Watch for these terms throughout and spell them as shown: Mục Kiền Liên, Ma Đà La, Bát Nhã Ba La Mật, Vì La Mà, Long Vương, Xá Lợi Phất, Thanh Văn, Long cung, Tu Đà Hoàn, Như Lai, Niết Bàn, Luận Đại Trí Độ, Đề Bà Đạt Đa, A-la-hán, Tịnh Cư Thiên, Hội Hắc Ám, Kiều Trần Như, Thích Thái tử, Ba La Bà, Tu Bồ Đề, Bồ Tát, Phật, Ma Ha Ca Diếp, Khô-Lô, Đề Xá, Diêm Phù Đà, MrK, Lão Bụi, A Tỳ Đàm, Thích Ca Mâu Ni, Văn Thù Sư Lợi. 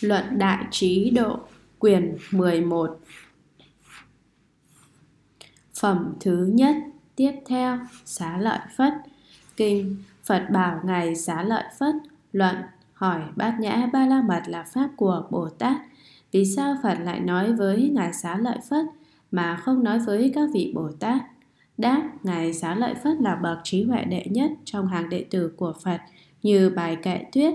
Luận Đại Trí Độ, quyển 11. Phẩm thứ nhất. Tiếp theo, Xá Lợi Phất. Kinh: Phật bảo ngài Xá Lợi Phất luận hỏi Bát Nhã Ba La Mật là pháp của Bồ Tát. Vì sao Phật lại nói với ngài Xá Lợi Phất mà không nói với các vị Bồ Tát? Đáp: ngài Xá Lợi Phất là bậc trí huệ đệ nhất trong hàng đệ tử của Phật, như bài kệ tuyết.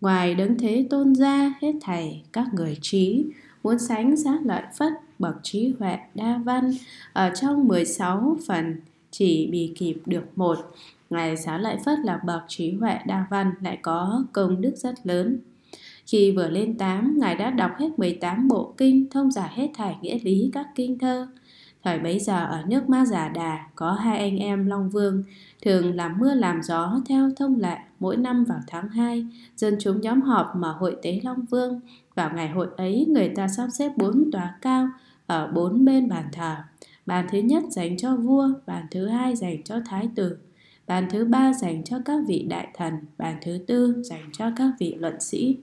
Ngoài đấng thế tôn ra, hết thảy các người trí muốn sánh Xá Lợi Phất bậc trí huệ đa văn, ở trong 16 phần chỉ bị kịp được một. Ngài Xá Lợi Phất là bậc trí huệ đa văn, lại có công đức rất lớn. Khi vừa lên 8, ngài đã đọc hết 18 bộ kinh, thông giải hết thảy nghĩa lý các kinh thơ. Thời bấy giờ ở nước Ma Đà La có hai anh em Long Vương thường làm mưa làm gió theo thông lệ. Mỗi năm vào tháng 2, dân chúng nhóm họp mở hội tế Long Vương. Vào ngày hội ấy, người ta sắp xếp 4 tòa cao ở 4 bên bàn thờ. Bàn thứ nhất dành cho vua, bàn thứ hai dành cho thái tử, bàn thứ ba dành cho các vị đại thần, bàn thứ tư dành cho các vị luận sĩ.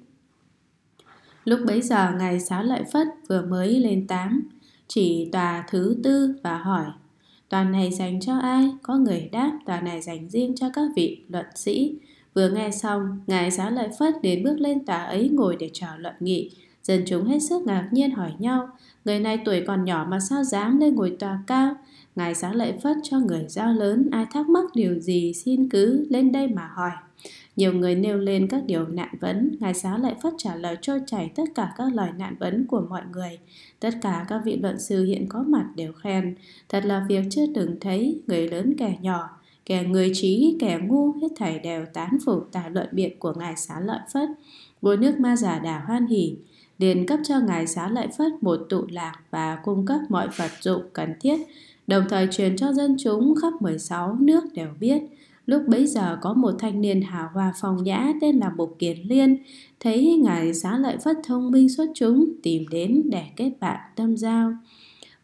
Lúc bấy giờ ngài Xá Lợi Phất vừa mới lên 8, chỉ tòa thứ tư và hỏi: tòa này dành cho ai? Có người đáp: tòa này dành riêng cho các vị luận sĩ. Vừa nghe xong, ngài Xá Lợi Phất đến bước lên tòa ấy ngồi để trò luận nghị. Dân chúng hết sức ngạc nhiên hỏi nhau: người này tuổi còn nhỏ mà sao dám lên ngồi tòa cao? Ngài Xá Lợi Phất cho người giao lớn: ai thắc mắc điều gì xin cứ lên đây mà hỏi. Nhiều người nêu lên các điều nạn vấn, ngài Xá Lợi Phất trả lời trôi chảy tất cả các lời nạn vấn của mọi người. Tất cả các vị luận sư hiện có mặt đều khen: thật là việc chưa từng thấy, người lớn kẻ nhỏ, kẻ người trí kẻ ngu, hết thảy đều tán phục tài luận biện của ngài Xá Lợi Phất. Vua nước Ma Đà La hoan hỉ, liền cấp cho ngài Xá Lợi Phất một tụ lạc và cung cấp mọi vật dụng cần thiết, đồng thời truyền cho dân chúng khắp 16 nước đều biết. Lúc bấy giờ có một thanh niên hào hoa phong nhã tên là Mục Kiền Liên, thấy ngài Xá Lợi Phất thông minh xuất chúng, tìm đến để kết bạn tâm giao.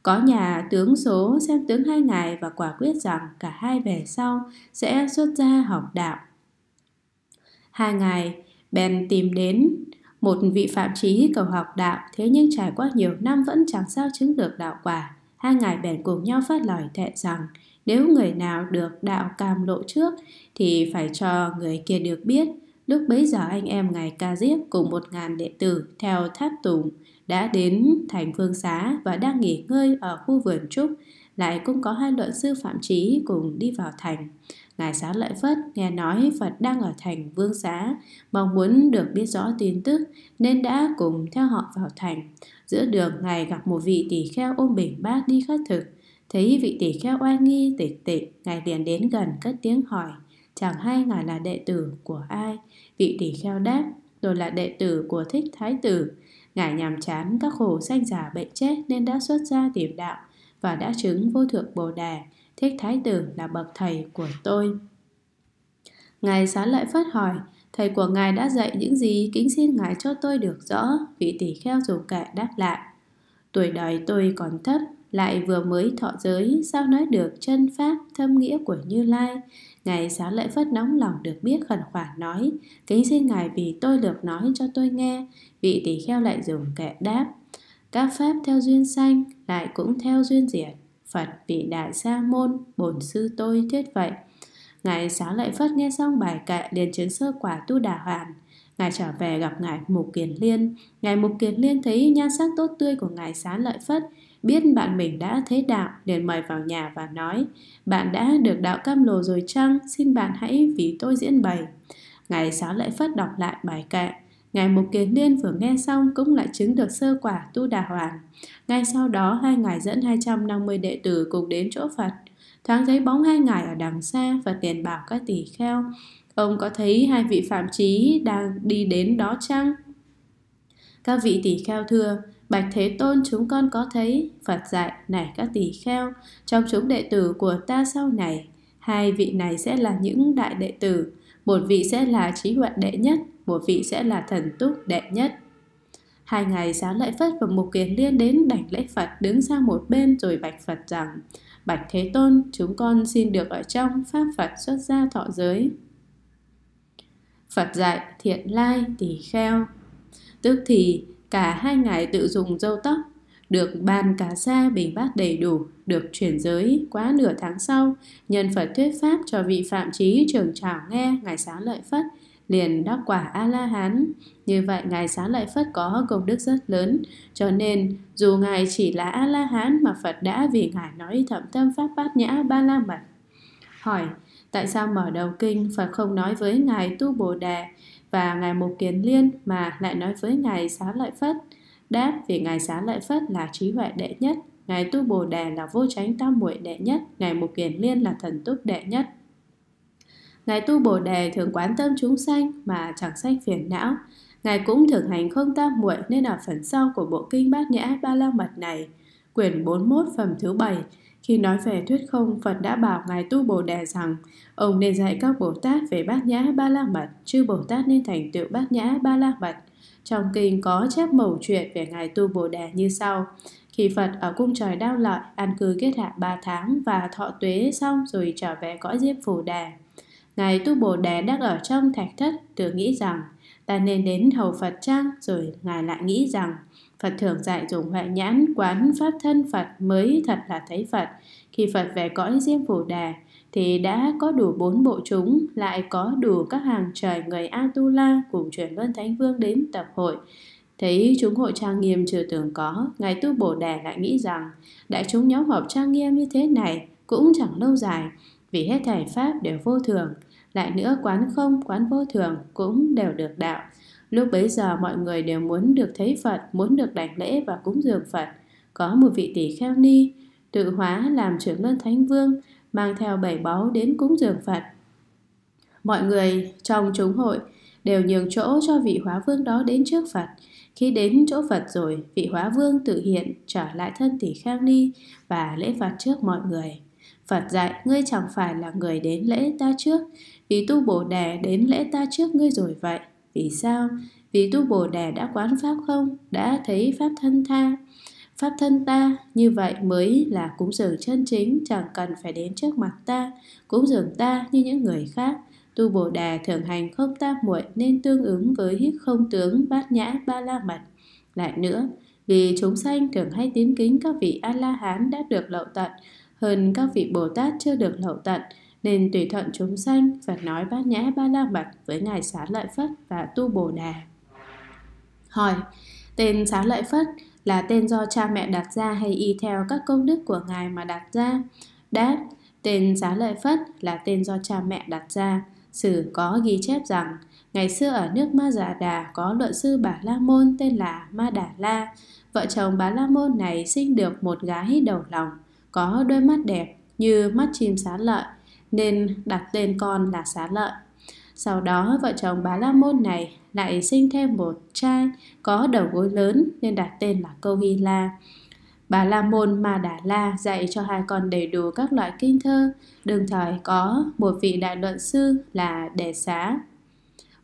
Có nhà tướng số xem tướng hai ngài và quả quyết rằng cả hai về sau sẽ xuất gia học đạo. Hai ngài bèn tìm đến một vị phạm trí cầu học đạo, thế nhưng trải qua nhiều năm vẫn chẳng sao chứng được đạo quả. Hai ngài bèn cùng nhau phát lời thệ rằng nếu người nào được đạo cam lộ trước thì phải cho người kia được biết. Lúc bấy giờ anh em ngài Ca Diếp cùng 1000 đệ tử theo tháp tùng đã đến thành Phương Xá và đang nghỉ ngơi ở khu vườn trúc. Lại cũng có hai luận sư phạm trí cùng đi vào thành. Ngài Xá Lợi Phất nghe nói Phật đang ở thành Vương Xá, mong muốn được biết rõ tin tức nên đã cùng theo họ vào thành. Giữa đường ngài gặp một vị tỳ kheo ôm bình bát đi khất thực. Thấy vị tỳ kheo oai nghi tịch tịch, ngài liền đến gần cất tiếng hỏi: chẳng hay ngài là đệ tử của ai? Vị tỳ kheo đáp: tôi là đệ tử của Thích Thái tử. Ngài nhàm chán các khổ sanh già bệnh chết nên đã xuất gia tìm đạo và đã chứng vô thượng Bồ Đề. Thích Thái tử là bậc thầy của tôi. Ngài Xá Lợi Phất hỏi: thầy của ngài đã dạy những gì? Kính xin ngài cho tôi được rõ. Vị tỳ kheo dùng kệ đáp lại: tuổi đời tôi còn thấp, lại vừa mới thọ giới, sao nói được chân pháp thâm nghĩa của Như Lai? Ngài Xá Lợi Phất nóng lòng được biết, khẩn khoản nói: kính xin ngài vì tôi lược nói cho tôi nghe. Vị tỳ kheo lại dùng kệ đáp: các pháp theo duyên sanh, lại cũng theo duyên diệt. Phật vị đại sa môn bổn sư tôi thuyết vậy. Ngài Xá Lợi Phất nghe xong bài kệ liền chứng sơ quả Tu Đà Hoàn. Ngài trở về gặp ngài Mục Kiền Liên. Ngài Mục Kiền Liên thấy nhan sắc tốt tươi của ngài Xá Lợi Phất, biết bạn mình đã thế đạo, liền mời vào nhà và nói: bạn đã được đạo cam lồ rồi chăng? Xin bạn hãy vì tôi diễn bày. Ngài Xá Lợi Phất đọc lại bài kệ. Ngài Mục Kiền Liên vừa nghe xong cũng lại chứng được sơ quả Tu Đà Hoàn. Ngay sau đó hai ngài dẫn 250 đệ tử cùng đến chỗ Phật. Thoáng thấy bóng hai ngài ở đằng xa, Phật liền bảo các tỳ kheo: ông có thấy hai vị phạm trí đang đi đến đó chăng? Các vị tỳ kheo thưa: bạch Thế Tôn, chúng con có thấy. Phật dạy: này các tỳ kheo, trong chúng đệ tử của ta sau này, hai vị này sẽ là những đại đệ tử. Một vị sẽ là trí huệ đệ nhất, một vị sẽ là thần túc đệ nhất. Hai ngài Xá Lợi Phất và Mục Kiền Liên đến đảnh lễ Phật, đứng sang một bên rồi bạch Phật rằng: bạch Thế Tôn, chúng con xin được ở trong pháp Phật xuất gia thọ giới. Phật dạy: thiện lai tỳ kheo, Tức thì cả hai ngài tự dùng râu tóc, được bàn cả sa bình bát đầy đủ, được chuyển giới. Quá nửa tháng sau, nhân Phật thuyết pháp cho vị phạm trí trưởng trảo nghe, ngài Xá Lợi Phất liền đắc quả A-la-hán. Như vậy ngài Xá Lợi Phất có công đức rất lớn, cho nên dù ngài chỉ là A-la-hán mà Phật đã vì ngài nói thậm tâm pháp bát nhã ba la mật. Hỏi, tại sao mở đầu kinh Phật không nói với ngài Tu Bồ Đề và ngài Mục Kiền Liên mà lại nói với ngài Xá Lợi Phất? Đáp, vì ngài Xá Lợi Phất là trí huệ đệ nhất, ngài Tu Bồ Đề là vô chánh tam muội đệ nhất, ngài Mục Kiền Liên là thần túc đệ nhất. Ngài Tu Bồ Đề thường quán tâm chúng sanh mà chẳng sanh phiền não. Ngài cũng thực hành không tam muội, nên ở phần sau của bộ kinh Bát Nhã Ba La Mật này, quyển 41 phẩm thứ 7, khi nói về thuyết không, Phật đã bảo ngài Tu Bồ Đề rằng ông nên dạy các Bồ Tát về Bát Nhã Ba La Mật, chư Bồ Tát nên thành tựu Bát Nhã Ba La Mật. Trong kinh có chép mẩu chuyện về ngài Tu Bồ Đề như sau. Khi Phật ở cung trời Đao Lợi an cư kết hạ 3 tháng và thọ tuế xong rồi trở về cõi Diêm Phù Đà, ngài Tu Bồ Đề đang ở trong thạch thất, tự nghĩ rằng ta nên đến hầu Phật chăng, rồi ngài lại nghĩ rằng Phật thường dạy dùng huệ nhãn quán pháp thân Phật mới thật là thấy Phật. Khi Phật về cõi Diêm Phù Đà thì đã có đủ 4 bộ chúng, lại có đủ các hàng trời người A-tu-la cùng chuyển luân Thánh Vương đến tập hội. Thấy chúng hội trang nghiêm chưa từng có, ngài Tu Bồ Đề lại nghĩ rằng đại chúng nhóm họp trang nghiêm như thế này cũng chẳng lâu dài, vì hết thảy pháp đều vô thường. Lại nữa, quán không, quán vô thường cũng đều được đạo. Lúc bấy giờ mọi người đều muốn được thấy Phật, muốn được đảnh lễ và cúng dường Phật. Có một vị tỷ kheo ni tự hóa làm trưởng luân Thánh Vương, mang theo 7 báu đến cúng dường Phật. Mọi người trong chúng hội đều nhường chỗ cho vị hóa vương đó đến trước Phật. Khi đến chỗ Phật rồi, vị hóa vương tự hiện trở lại thân tỷ kheo ni và lễ Phật trước mọi người. Phật dạy, ngươi chẳng phải là người đến lễ ta trước, vì Tu Bồ Đề đến lễ ta trước ngươi rồi vậy. Vì sao? Vì Tu Bồ Đề đã quán pháp không, đã thấy pháp thân tha, pháp thân ta, như vậy mới là cúng dường chân chính, chẳng cần phải đến trước mặt ta, cúng dường ta như những người khác. Tu Bồ Đề thường hành không tam muội nên tương ứng với không tướng bát nhã ba la mật. Lại nữa, vì chúng sanh thường hay tín kính các vị A-la-hán đã được lậu tận hơn các vị Bồ Tát chưa được lậu tận, nên tùy thuận chúng sanh, Phật nói bát nhã ba la mật với ngài Xá Lợi Phất và Tu Bồ Đề. Hỏi, tên Xá Lợi Phất là tên do cha mẹ đặt ra hay y theo các công đức của ngài mà đặt ra? Đáp, tên Xá Lợi Phất là tên do cha mẹ đặt ra. Sử có ghi chép rằng ngày xưa ở nước Ma Già Đà có luận sư Bà La Môn tên là Ma Đà La. Vợ chồng Bà La Môn này sinh được một gái đầu lòng, có đôi mắt đẹp như mắt chim xá lợi, nên đặt tên con là Xá Lợi. Sau đó vợ chồng Bà La Môn này lại sinh thêm một trai có đầu gối lớn, nên đặt tên là Câu Hy La. Bà La Môn Ma Đà La dạy cho hai con đầy đủ các loại kinh thơ. Đương thời có một vị đại luận sư là Đề Xá.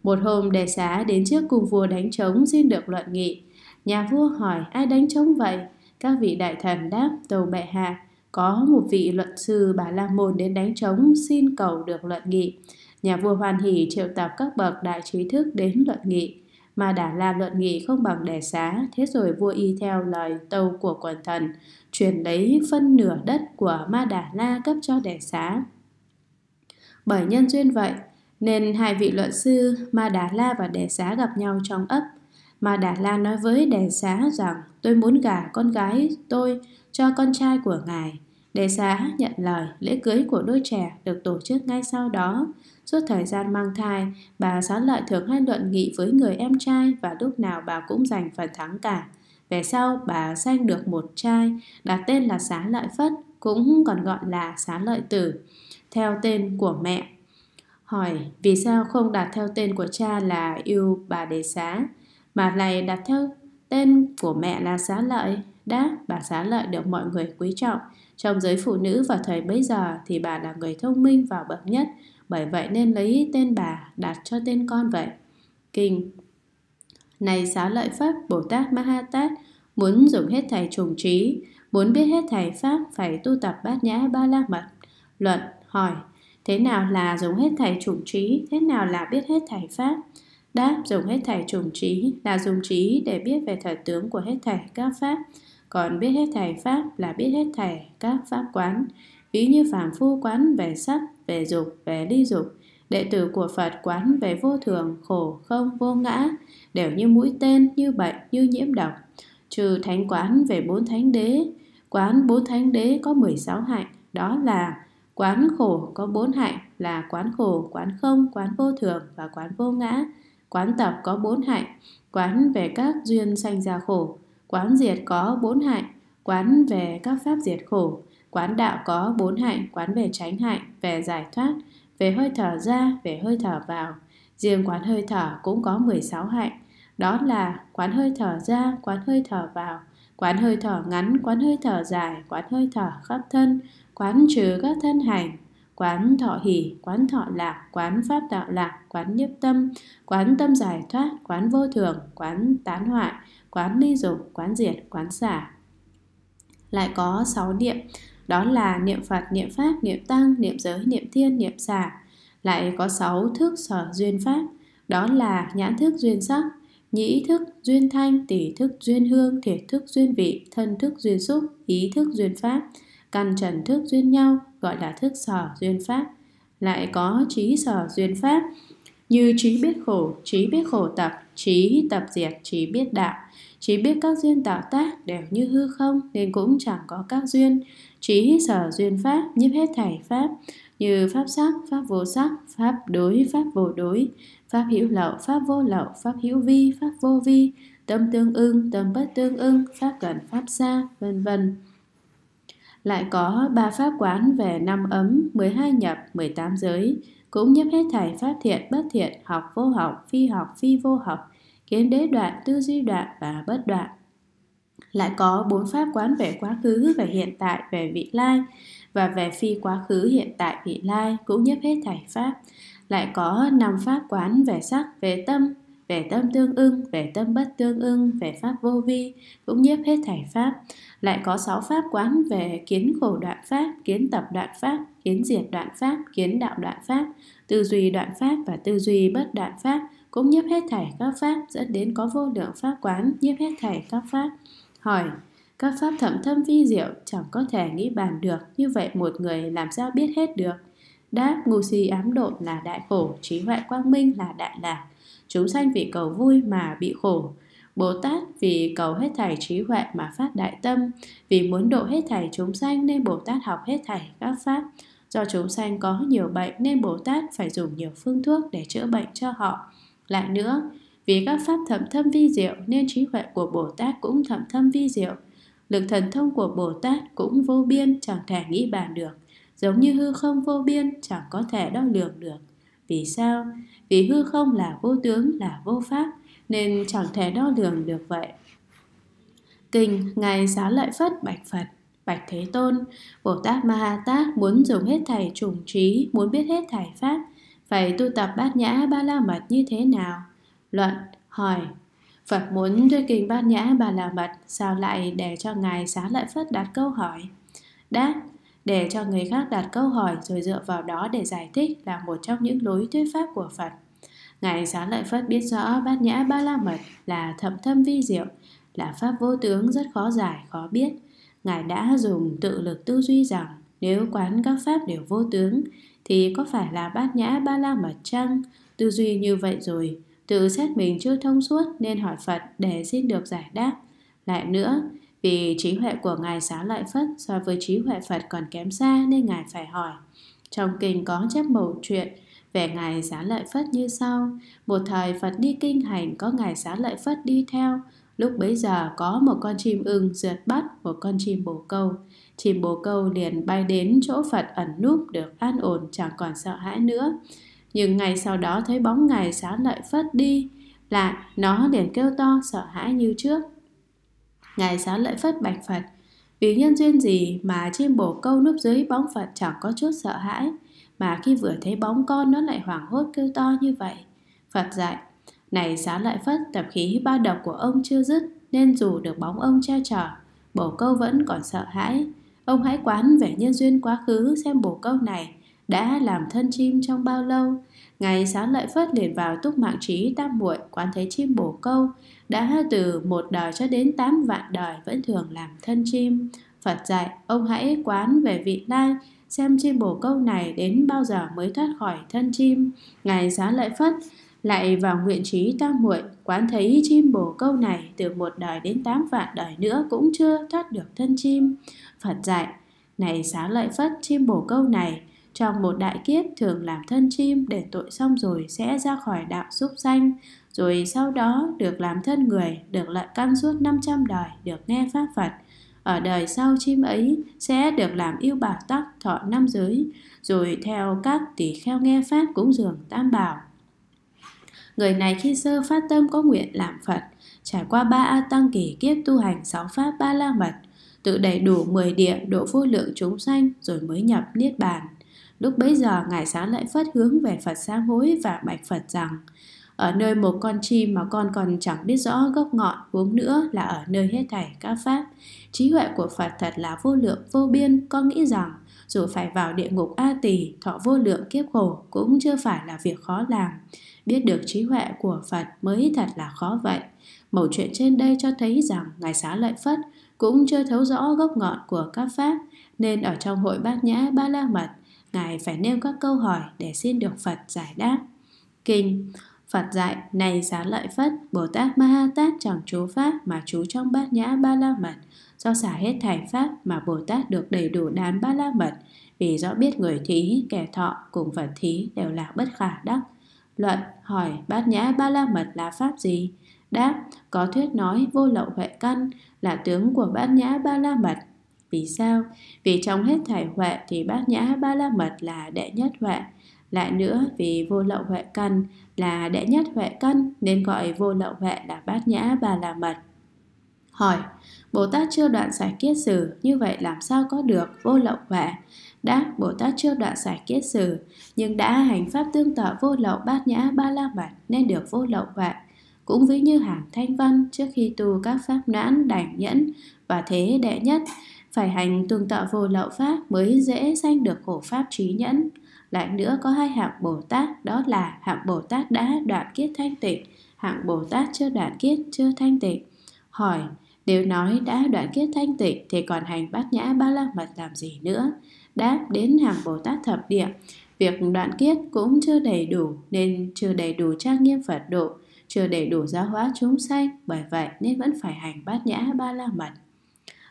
Một hôm Đề Xá đến trước cùng vua đánh trống xin được luận nghị. Nhà vua hỏi, ai đánh trống vậy? Các vị đại thần đáp, tâu bệ hạ, có một vị luận sư Bà La Môn đến đánh trống xin cầu được luận nghị. Nhà vua hoan hỉ triệu tập các bậc đại trí thức đến luận nghị. Mà Đà La luận nghị không bằng Đề Xá, thế rồi vua y theo lời tâu của quần thần, chuyển lấy phân nửa đất của Ma Đà La cấp cho Đề Xá. Bởi nhân duyên vậy nên hai vị luận sư Ma Đà La và Đề Xá gặp nhau trong ấp. Ma Đà La nói với Đề Xá rằng, tôi muốn gả con gái tôi cho con trai của ngài. Đề Xá nhận lời, lễ cưới của đôi trẻ được tổ chức ngay sau đó. Suốt thời gian mang thai, bà Xá Lợi thường hay luận nghị với người em trai và lúc nào bà cũng giành phần thắng cả. Về sau, bà sanh được một trai, đặt tên là Xá Lợi Phất, cũng còn gọi là Xá Lợi Tử, theo tên của mẹ. Hỏi, vì sao không đặt theo tên của cha là Yêu Bà Đề Xá, mà lại đặt theo tên của mẹ là Xá Lợi? Đáp, bà Xá Lợi được mọi người quý trọng. Trong giới phụ nữ vào thời bấy giờ thì bà là người thông minh và bậc nhất, bởi vậy nên lấy tên bà đặt cho tên con vậy. Kinh: Này Xá Lợi Phất, Bồ Tát Ma Ha Tát, muốn dùng hết thảy trùng trí, muốn biết hết thảy pháp, phải tu tập bát nhã ba la mật. Luận: Hỏi, thế nào là dùng hết thảy trùng trí, thế nào là biết hết thảy pháp? Đáp, dùng hết thảy chủng trí là dùng trí để biết về thật tướng của hết thảy các pháp, còn biết hết thảy pháp là biết hết thảy các pháp quán. Ví như phàm phu quán về sắc, về dục, về ly dục, đệ tử của Phật quán về vô thường, khổ, không, vô ngã, đều như mũi tên, như bệnh, như nhiễm độc. Trừ thánh quán về bốn thánh đế, quán bốn thánh đế có 16 hạnh, đó là quán khổ có 4 hạnh là quán khổ, quán không, quán vô thường và quán vô ngã. Quán tập có 4 hạnh, quán về các duyên sanh ra khổ. Quán diệt có 4 hạnh, quán về các pháp diệt khổ. Quán đạo có 4 hạnh, quán về chánh hạnh, về giải thoát, về hơi thở ra, về hơi thở vào. Riêng quán hơi thở cũng có 16 hạnh, đó là quán hơi thở ra, quán hơi thở vào, quán hơi thở ngắn, quán hơi thở dài, quán hơi thở khắp thân, quán trừ các thân hành, quán thọ hỷ, quán thọ lạc, quán pháp đạo lạc, quán nhiếp tâm, quán tâm giải thoát, quán vô thường, quán tán hoại, quán ly dục, quán diệt, quán xả. Lại có 6 niệm, đó là niệm Phật, niệm Pháp, niệm Tăng, niệm Giới, niệm Thiên, niệm Xả. Lại có 6 thức sở duyên pháp, đó là nhãn thức duyên sắc, nhĩ thức duyên thanh, tỷ thức duyên hương, thiệt thức duyên vị, thân thức duyên xúc, ý thức duyên pháp, căn trần thức duyên nhau, gọi là thức sở duyên pháp. Lại có trí sở duyên pháp, như trí biết khổ tập, trí tập diệt, trí biết đạo. Trí biết các duyên tạo tác đều như hư không nên cũng chẳng có các duyên. Trí sở duyên pháp nhiếp hết thảy pháp, như pháp sắc, pháp vô sắc, pháp đối, pháp vô đối, pháp hữu lậu, pháp vô lậu, pháp hữu vi, pháp vô vi, tâm tương ưng, tâm bất tương ưng, pháp gần, pháp xa, vân vân. Lại có 3 pháp quán về 5 ấm, 12 nhập, 18 giới, cũng nhiếp hết thảy pháp thiện, bất thiện, học, phi vô học, kiến đế đoạn, tư duy đoạn và bất đoạn. Lại có 4 pháp quán về quá khứ, về hiện tại, về vị lai và về phi quá khứ, hiện tại, vị lai, cũng nhiếp hết thảy pháp. Lại có 5 pháp quán về sắc, về tâm tương ưng, về tâm bất tương ưng, về pháp vô vi, cũng nhiếp hết thảy pháp. Lại có 6 pháp quán về kiến khổ đoạn pháp, kiến tập đoạn pháp, kiến diệt đoạn pháp, kiến đạo đoạn pháp, tư duy đoạn pháp và tư duy bất đoạn pháp, cũng nhiếp hết thảy các pháp, dẫn đến có vô lượng pháp quán nhiếp hết thảy các pháp. Hỏi, các pháp thậm thâm vi diệu chẳng có thể nghĩ bàn được, như vậy một người làm sao biết hết được? Đáp, ngu si ám độn là đại khổ, trí huệ quang minh là đại lạc. Chúng sanh vì cầu vui mà bị khổ. Bồ Tát vì cầu hết thảy trí huệ mà phát đại tâm, vì muốn độ hết thảy chúng sanh nên Bồ Tát học hết thảy các pháp. Do chúng sanh có nhiều bệnh nên Bồ Tát phải dùng nhiều phương thuốc để chữa bệnh cho họ. Lại nữa, vì các pháp thậm thâm vi diệu nên trí huệ của Bồ Tát cũng thậm thâm vi diệu. Lực thần thông của Bồ Tát cũng vô biên, chẳng thể nghĩ bàn được, giống như hư không vô biên chẳng có thể đo lường được. Vì sao? Vì hư không là vô tướng, là vô pháp, nên chẳng thể đo lường được vậy. Kinh Ngài Xá Lợi Phất bạch Phật: Bạch Thế Tôn, Bồ Tát Ma Ha Tát muốn dùng hết thảy chủng trí, muốn biết hết thảy pháp, phải tu tập Bát Nhã Ba La Mật như thế nào? Luận. Hỏi, Phật muốn thuyết kinh Bát Nhã Ba La Mật, sao lại để cho Ngài Xá Lợi Phất đặt câu hỏi? Đáp, để cho người khác đặt câu hỏi rồi dựa vào đó để giải thích là một trong những lối thuyết pháp của Phật. Ngài Xá Lợi Phất biết rõ Bát Nhã Ba La Mật là thậm thâm vi diệu, là pháp vô tướng rất khó giải, khó biết. Ngài đã dùng tự lực tư duy rằng nếu quán các pháp đều vô tướng thì có phải là Bát Nhã Ba La Mật chăng? Tư duy như vậy rồi, tự xét mình chưa thông suốt nên hỏi Phật để xin được giải đáp. Lại nữa, vì trí huệ của Ngài Xá Lợi Phất so với trí huệ Phật còn kém xa nên Ngài phải hỏi. Trong kinh có chép mẩu chuyện về Ngài Xá Lợi Phất như sau. Một thời Phật đi kinh hành, có Ngài Xá Lợi Phất đi theo. Lúc bấy giờ có một con chim ưng rượt bắt một con chim bồ câu. Chim bồ câu liền bay đến chỗ Phật ẩn núp, được an ổn, chẳng còn sợ hãi nữa. Nhưng ngày sau đó thấy bóng Ngài Xá Lợi Phất đi lại, nó liền kêu to sợ hãi như trước. Ngài Xá Lợi Phất bạch Phật: Vì nhân duyên gì mà chim bồ câu núp dưới bóng Phật chẳng có chút sợ hãi, mà khi vừa thấy bóng con nó lại hoảng hốt kêu to như vậy? Phật dạy: Này Xá Lợi Phất, tập khí ba độc của ông chưa dứt, nên dù được bóng ông che chở, bồ câu vẫn còn sợ hãi. Ông hãy quán về nhân duyên quá khứ xem bồ câu này đã làm thân chim trong bao lâu. Ngày Xá Lợi Phất liền vào túc mạng trí tam muội, quán thấy chim bồ câu, đã từ 1 đời cho đến 8 vạn đời vẫn thường làm thân chim. Phật dạy, ông hãy quán về vị lai, xem chim bồ câu này đến bao giờ mới thoát khỏi thân chim. Ngài Xá Lợi Phất lại vào nguyện trí tam muội, quán thấy chim bồ câu này từ 1 đời đến 8 vạn đời nữa cũng chưa thoát được thân chim. Phật dạy, này Xá Lợi Phất, chim bồ câu này trong 1 đại kiếp thường làm thân chim, để tội xong rồi sẽ ra khỏi đạo súc sanh, rồi sau đó được làm thân người, được lợi căn suốt 500 đời, được nghe pháp Phật. Ở đời sau chim ấy sẽ được làm yêu bảo tắc, thọ 5 giới, rồi theo các tỷ kheo nghe pháp, cúng dường tam bảo. Người này khi sơ phát tâm có nguyện làm Phật, trải qua 3 A Tăng kỳ kiếp tu hành 6 pháp Ba La Mật, tự đầy đủ 10 địa, độ vô lượng chúng sanh, rồi mới nhập Niết Bàn. Lúc bấy giờ Ngài Xá Lợi Phất hướng về Phật sám hối và bạch Phật rằng: ở nơi một con chim mà con còn chẳng biết rõ gốc ngọn, huống nữa là ở nơi hết thảy các pháp. Trí huệ của Phật thật là vô lượng vô biên, con nghĩ rằng dù phải vào địa ngục A Tỳ thọ vô lượng kiếp khổ cũng chưa phải là việc khó làm. Biết được trí huệ của Phật mới thật là khó vậy. Mẩu chuyện trên đây cho thấy rằng Ngài Xá Lợi Phất cũng chưa thấu rõ gốc ngọn của các pháp, nên ở trong hội Bát Nhã Ba La Mật, Ngài phải nêu các câu hỏi để xin được Phật giải đáp. Kinh. Phật dạy, này Xá Lợi Phất, Bồ Tát Ma Ha Tát chẳng chú pháp mà chú trong Bát Nhã Ba La Mật, do xả hết thảy pháp mà Bồ Tát được đầy đủ đán Ba La Mật, vì rõ biết người thí, kẻ thọ cùng vật thí đều là bất khả đắc. Luận. Hỏi, Bát Nhã Ba La Mật là pháp gì? Đáp, có thuyết nói vô lậu huệ căn là tướng của Bát Nhã Ba La Mật. Vì sao? Vì trong hết thảy huệ thì Bát Nhã Ba La Mật là đệ nhất huệ. Lại nữa, vì vô lậu huệ căn là đệ nhất huệ căn, nên gọi vô lậu huệ là Bát Nhã Ba La Mật. Hỏi, Bồ Tát chưa đoạn giải kiết sử, như vậy làm sao có được vô lậu huệ? Đáp, Bồ Tát chưa đoạn giải kiết sử, nhưng đã hành pháp tương tự vô lậu Bát Nhã Ba La Mật, nên được vô lậu huệ. Cũng ví như hàng thanh văn, trước khi tu các pháp nhãn, đảnh, nhẫn và thế đệ nhất, phải hành tương tự vô lậu pháp mới dễ sanh được khổ pháp trí nhẫn. Lại nữa, có 2 hạng Bồ Tát, đó là hạng Bồ Tát đã đoạn kiết thanh tịnh, hạng Bồ Tát chưa đoạn kiết chưa thanh tịnh. Hỏi, nếu nói đã đoạn kiết thanh tịnh thì còn hành Bát Nhã Ba La Mật làm gì nữa? Đáp, đến hàng Bồ Tát thập địa, việc đoạn kiết cũng chưa đầy đủ, nên chưa đầy đủ trang nghiêm Phật độ, chưa đầy đủ giáo hóa chúng sanh, bởi vậy nên vẫn phải hành Bát Nhã Ba La Mật.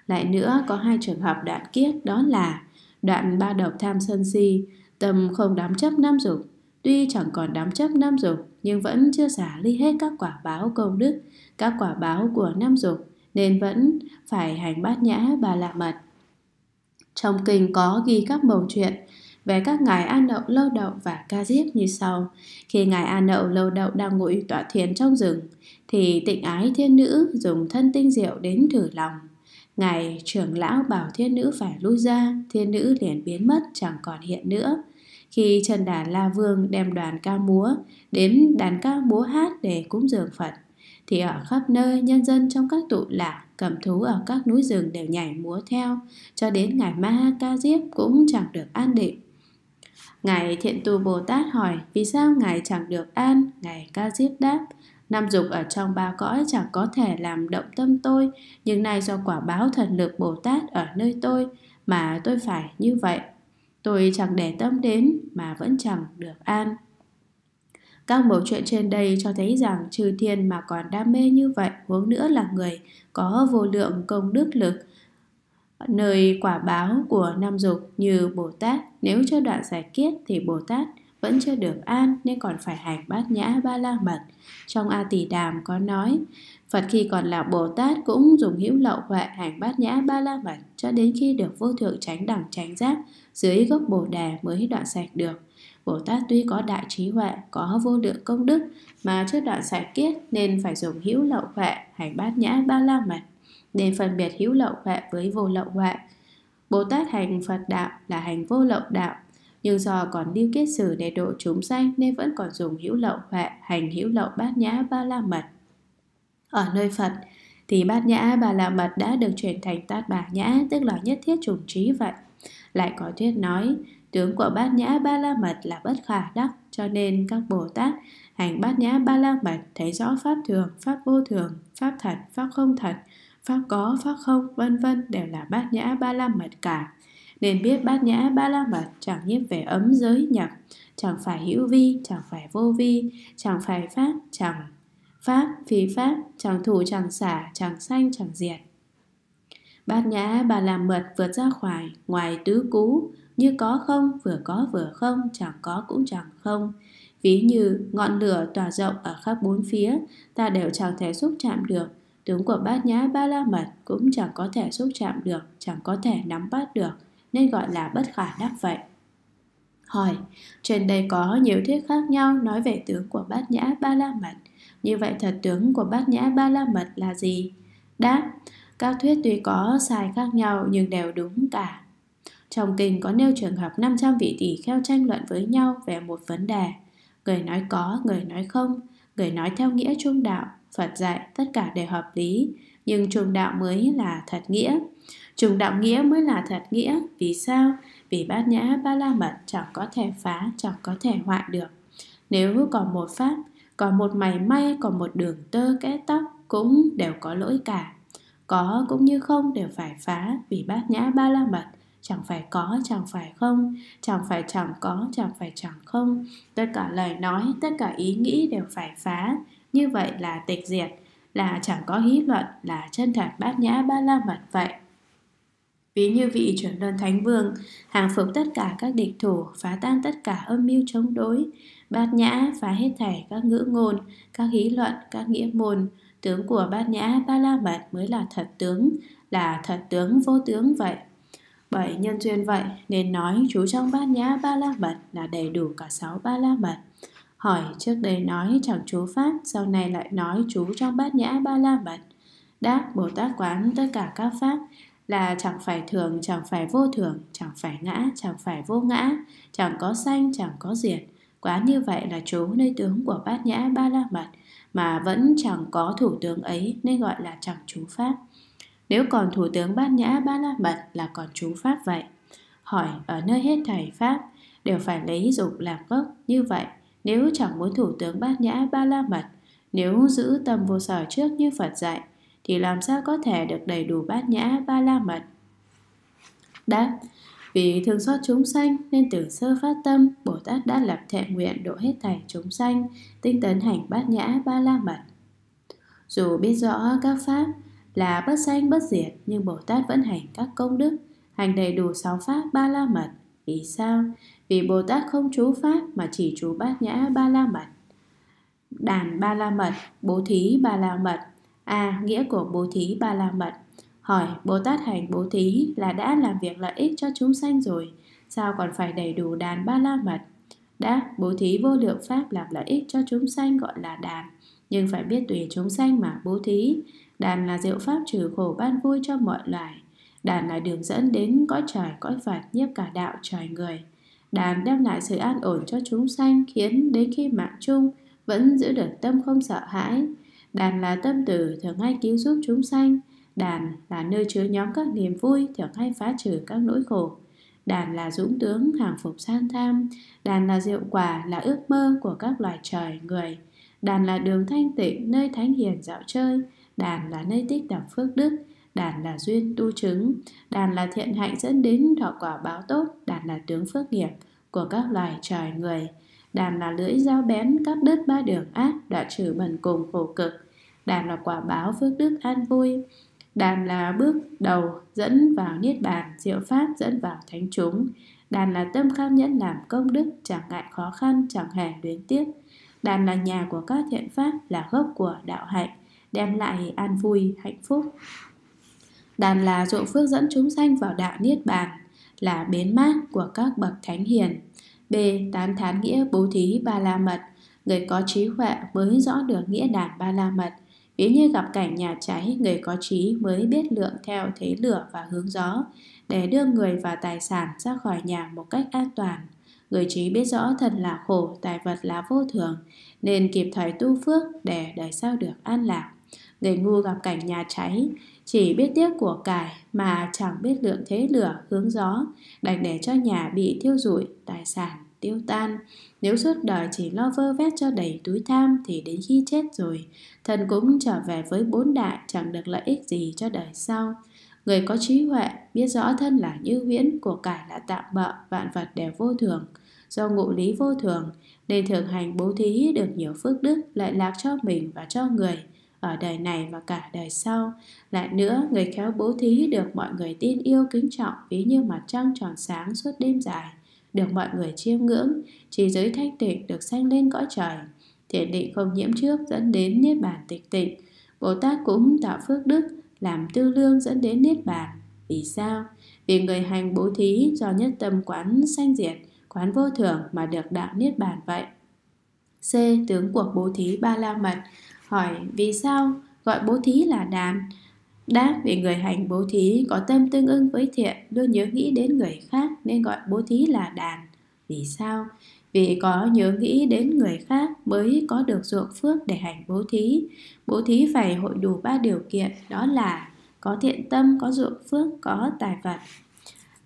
Lại nữa, có 2 trường hợp đoạn kiết, đó là đoạn 3 độc tham sân si, tâm không đắm chấp 5 dục. Tuy chẳng còn đắm chấp 5 dục, nhưng vẫn chưa xả ly hết các quả báo công đức, các quả báo của 5 dục, nên vẫn phải hành Bát Nhã Ba La Mật. Trong kinh có ghi các mẩu chuyện về các ngài An Đậu, Lâu Đậu và Ca Diếp như sau. Khi ngài An Đậu, Lâu Đậu đang ngồi tọa thiền trong rừng, thì Tịnh Ái Thiên Nữ dùng thân tinh diệu đến thử lòng. Ngài trưởng lão bảo thiên nữ phải lui ra, thiên nữ liền biến mất, chẳng còn hiện nữa. Khi Chân Đà La Vương đem đoàn ca múa đến đàn ca múa hát để cúng dường Phật, thì ở khắp nơi nhân dân trong các tụ lạc, cầm thú ở các núi rừng đều nhảy múa theo, cho đến ngài Ma Ha Ca Diếp cũng chẳng được an định. Ngài Thiện Tu Bồ Tát hỏi, vì sao ngài chẳng được an? Ngài Ca Diếp đáp, 5 dục ở trong 3 cõi chẳng có thể làm động tâm tôi, nhưng nay do quả báo thần lực Bồ Tát ở nơi tôi mà tôi phải như vậy. Tôi chẳng để tâm đến mà vẫn chẳng được an. Các mẩu chuyện trên đây cho thấy rằng chư thiên mà còn đam mê như vậy, huống nữa là người có vô lượng công đức lực, nơi quả báo của 5 dục như Bồ Tát, nếu chưa đoạn giải kiết thì Bồ Tát vẫn chưa được an, nên còn phải hành Bát Nhã Ba La Mật. Trong A Tỳ Đàm có nói, Phật khi còn là Bồ Tát cũng dùng hữu lậu huệ hành Bát Nhã Ba La Mật, cho đến khi được vô thượng chánh đẳng chánh giác dưới gốc Bồ Đề mới đoạn sạch được. Bồ Tát tuy có đại trí huệ, có vô lượng công đức mà chưa đoạn sạch kiết, nên phải dùng hữu lậu huệ hành Bát Nhã Ba La Mật, để phân biệt hữu lậu huệ với vô lậu huệ. Bồ Tát hành Phật đạo là hành vô lậu đạo, nhưng do còn lưu kiết sử để độ chúng sanh nên vẫn còn dùng hữu lậu huệ hành hữu lậu Bát Nhã Ba La Mật. Ở nơi Phật thì Bát Nhã Ba La Mật đã được chuyển thành Tát Bà Nhã, tức là nhất thiết chủng trí vậy. Lại có thuyết nói, tướng của bát nhã ba la mật là bất khả đắc, cho nên các Bồ Tát hành bát nhã ba la mật thấy rõ pháp thường, pháp vô thường, pháp thật, pháp không thật, pháp có, pháp không, vân vân đều là bát nhã ba la mật cả. Nên biết bát nhã ba la mật chẳng nhiếp về ấm giới nhập, chẳng phải hữu vi, chẳng phải vô vi, chẳng phải pháp, chẳng pháp, phi pháp, chẳng thủ, chẳng xả, chẳng sanh, chẳng diệt. Bát nhã ba la mật vượt ra khỏi, ngoài tứ cú, như có không, vừa có vừa không, chẳng có cũng chẳng không. Ví như ngọn lửa tỏa rộng ở khắp bốn phía, ta đều chẳng thể xúc chạm được. Tướng của bát nhã ba la mật cũng chẳng có thể xúc chạm được, chẳng có thể nắm bắt được, nên gọi là bất khả đắc vậy. Hỏi, trên đây có nhiều thuyết khác nhau nói về tướng của bát nhã ba la mật. Như vậy thật tướng của bát nhã ba la mật là gì? Đáp, các thuyết tuy có sai khác nhau nhưng đều đúng cả. Trong kinh có nêu trường hợp 500 vị tỷ kheo tranh luận với nhau về một vấn đề. Người nói có, người nói không, người nói theo nghĩa trung đạo, Phật dạy tất cả đều hợp lý. Nhưng trung đạo mới là thật nghĩa. Trung đạo nghĩa mới là thật nghĩa. Vì sao? Vì bát nhã ba la mật chẳng có thể phá, chẳng có thể hoại được. Nếu còn một pháp, còn một mảy may, còn một đường tơ kẽ tóc cũng đều có lỗi cả. Có cũng như không đều phải phá, vì bát nhã ba la mật chẳng phải có, chẳng phải không, chẳng phải chẳng có, chẳng phải chẳng không. Tất cả lời nói, tất cả ý nghĩ đều phải phá. Như vậy là tịch diệt, là chẳng có hí luận, là chân thật bát nhã ba la mật vậy. Ví như vị Chuyển Luân Thánh Vương hàng phục tất cả các địch thủ, phá tan tất cả âm mưu chống đối. Bát nhã phá hết thảy các ngữ ngôn, các hí luận, các nghĩa môn. Tướng của bát nhã ba la mật mới là thật tướng vô tướng vậy. Bởi nhân duyên vậy nên nói chú trong bát nhã ba la mật là đầy đủ cả 6 ba la mật. Hỏi, trước đây nói chẳng chú pháp, sau này lại nói chú trong bát nhã ba la mật. Đáp, Bồ Tát quán tất cả các pháp là chẳng phải thường, chẳng phải vô thường, chẳng phải ngã, chẳng phải vô ngã, chẳng có sanh, chẳng có diệt. Quán như vậy là chú nơi tướng của bát nhã ba la mật, mà vẫn chẳng có thủ tướng ấy nên gọi là chẳng chú pháp. Nếu còn thủ tướng bát nhã ba la mật là còn chú pháp vậy. Hỏi, ở nơi hết thảy pháp đều phải lấy dục làm gốc, như vậy nếu chẳng muốn thủ tướng bát nhã ba la mật, nếu giữ tâm vô sở trước như Phật dạy, thì làm sao có thể được đầy đủ bát nhã ba la mật? Đáp, vì thương xót chúng sanh nên từ sơ phát tâm, Bồ Tát đã lập thệ nguyện độ hết thảy chúng sanh, tinh tấn hành bát nhã ba la mật. Dù biết rõ các pháp là bất sanh bất diệt, nhưng Bồ Tát vẫn hành các công đức, hành đầy đủ 6 pháp ba la mật. Vì sao? Vì Bồ Tát không chú pháp mà chỉ chú bát nhã ba la mật. Đàn ba la mật, bố thí ba la mật. Nghĩa của bố thí ba la mật. Hỏi, Bồ Tát hành bố thí là đã làm việc lợi ích cho chúng sanh rồi, sao còn phải đầy đủ đàn ba la mật? Đáp, bố thí vô lượng pháp làm lợi ích cho chúng sanh gọi là đàn, nhưng phải biết tùy chúng sanh mà bố thí. Đàn là diệu pháp trừ khổ ban vui cho mọi loài. Đàn là đường dẫn đến cõi trời, cõi Phật, nhiếp cả đạo trời người. Đàn đem lại sự an ổn cho chúng sanh, khiến đến khi mạng chung vẫn giữ được tâm không sợ hãi. Đàn là tâm từ thường hay cứu giúp chúng sanh. Đàn là nơi chứa nhóm các niềm vui, thường hay phá trừ các nỗi khổ. Đàn là dũng tướng hàng phục san tham. Đàn là diệu quả, là ước mơ của các loài trời, người. Đàn là đường thanh tịnh, nơi thánh hiền dạo chơi. Đàn là nơi tích tập phước đức. Đàn là duyên tu chứng. Đàn là thiện hạnh dẫn đến thọ quả báo tốt. Đàn là tướng phước nghiệp của các loài trời, người. Đàn là lưỡi dao bén cắt đứt ba đường ác, đoạn trừ bần cùng khổ cực. Đàn là quả báo phước đức an vui. Đàn là bước đầu dẫn vào Niết Bàn, diệu pháp dẫn vào thánh chúng. Đàn là tâm kham nhẫn làm công đức, chẳng ngại khó khăn, chẳng hề luyến tiếc. Đàn là nhà của các thiện pháp, là gốc của đạo hạnh, đem lại an vui, hạnh phúc. Đàn là ruộng phước dẫn chúng sanh vào đạo Niết Bàn, là bến mát của các bậc thánh hiền. B. Tán thán nghĩa bố thí ba la mật. Người có trí huệ mới rõ được nghĩa đàn ba la mật. Ví như gặp cảnh nhà cháy, người có trí mới biết lượng theo thế lửa và hướng gió để đưa người và tài sản ra khỏi nhà một cách an toàn. Người trí biết rõ thân là khổ, tài vật là vô thường, nên kịp thời tu phước để đời sau được an lạc. Người ngu gặp cảnh nhà cháy, chỉ biết tiếc của cải mà chẳng biết lượng thế lửa, hướng gió, đành để cho nhà bị thiêu rụi, tài sản tiêu tan. Nếu suốt đời chỉ lo vơ vét cho đầy túi tham thì đến khi chết rồi, thần cũng trở về với bốn đại, chẳng được lợi ích gì cho đời sau. Người có trí huệ biết rõ thân là như huyễn, của cải là tạm bợ, vạn vật đều vô thường. Do ngụ lý vô thường nên thường hành bố thí được nhiều phước đức lợi lạc cho mình và cho người ở đời này và cả đời sau. Lại nữa, người khéo bố thí được mọi người tin yêu kính trọng, ví như mặt trăng tròn sáng suốt đêm dài, được mọi người chiêm ngưỡng. Trí giới thanh tịnh được sanh lên cõi trời, thiện định không nhiễm trước dẫn đến niết bàn tịch tịnh. Bồ Tát cũng tạo phước đức làm tư lương dẫn đến niết bàn. Vì sao? Vì người hành bố thí do nhất tâm quán sanh diệt, quán vô thường mà được đạo niết bàn vậy. C. Tướng cuộc bố thí Ba La Mật. Hỏi vì sao gọi bố thí là đàn? Đáp, vì người hành bố thí có tâm tương ưng với thiện, luôn nhớ nghĩ đến người khác nên gọi bố thí là đàn. Vì sao? Vì có nhớ nghĩ đến người khác mới có được ruộng phước để hành bố thí. Bố thí phải hội đủ ba điều kiện, đó là có thiện tâm, có ruộng phước, có tài vật.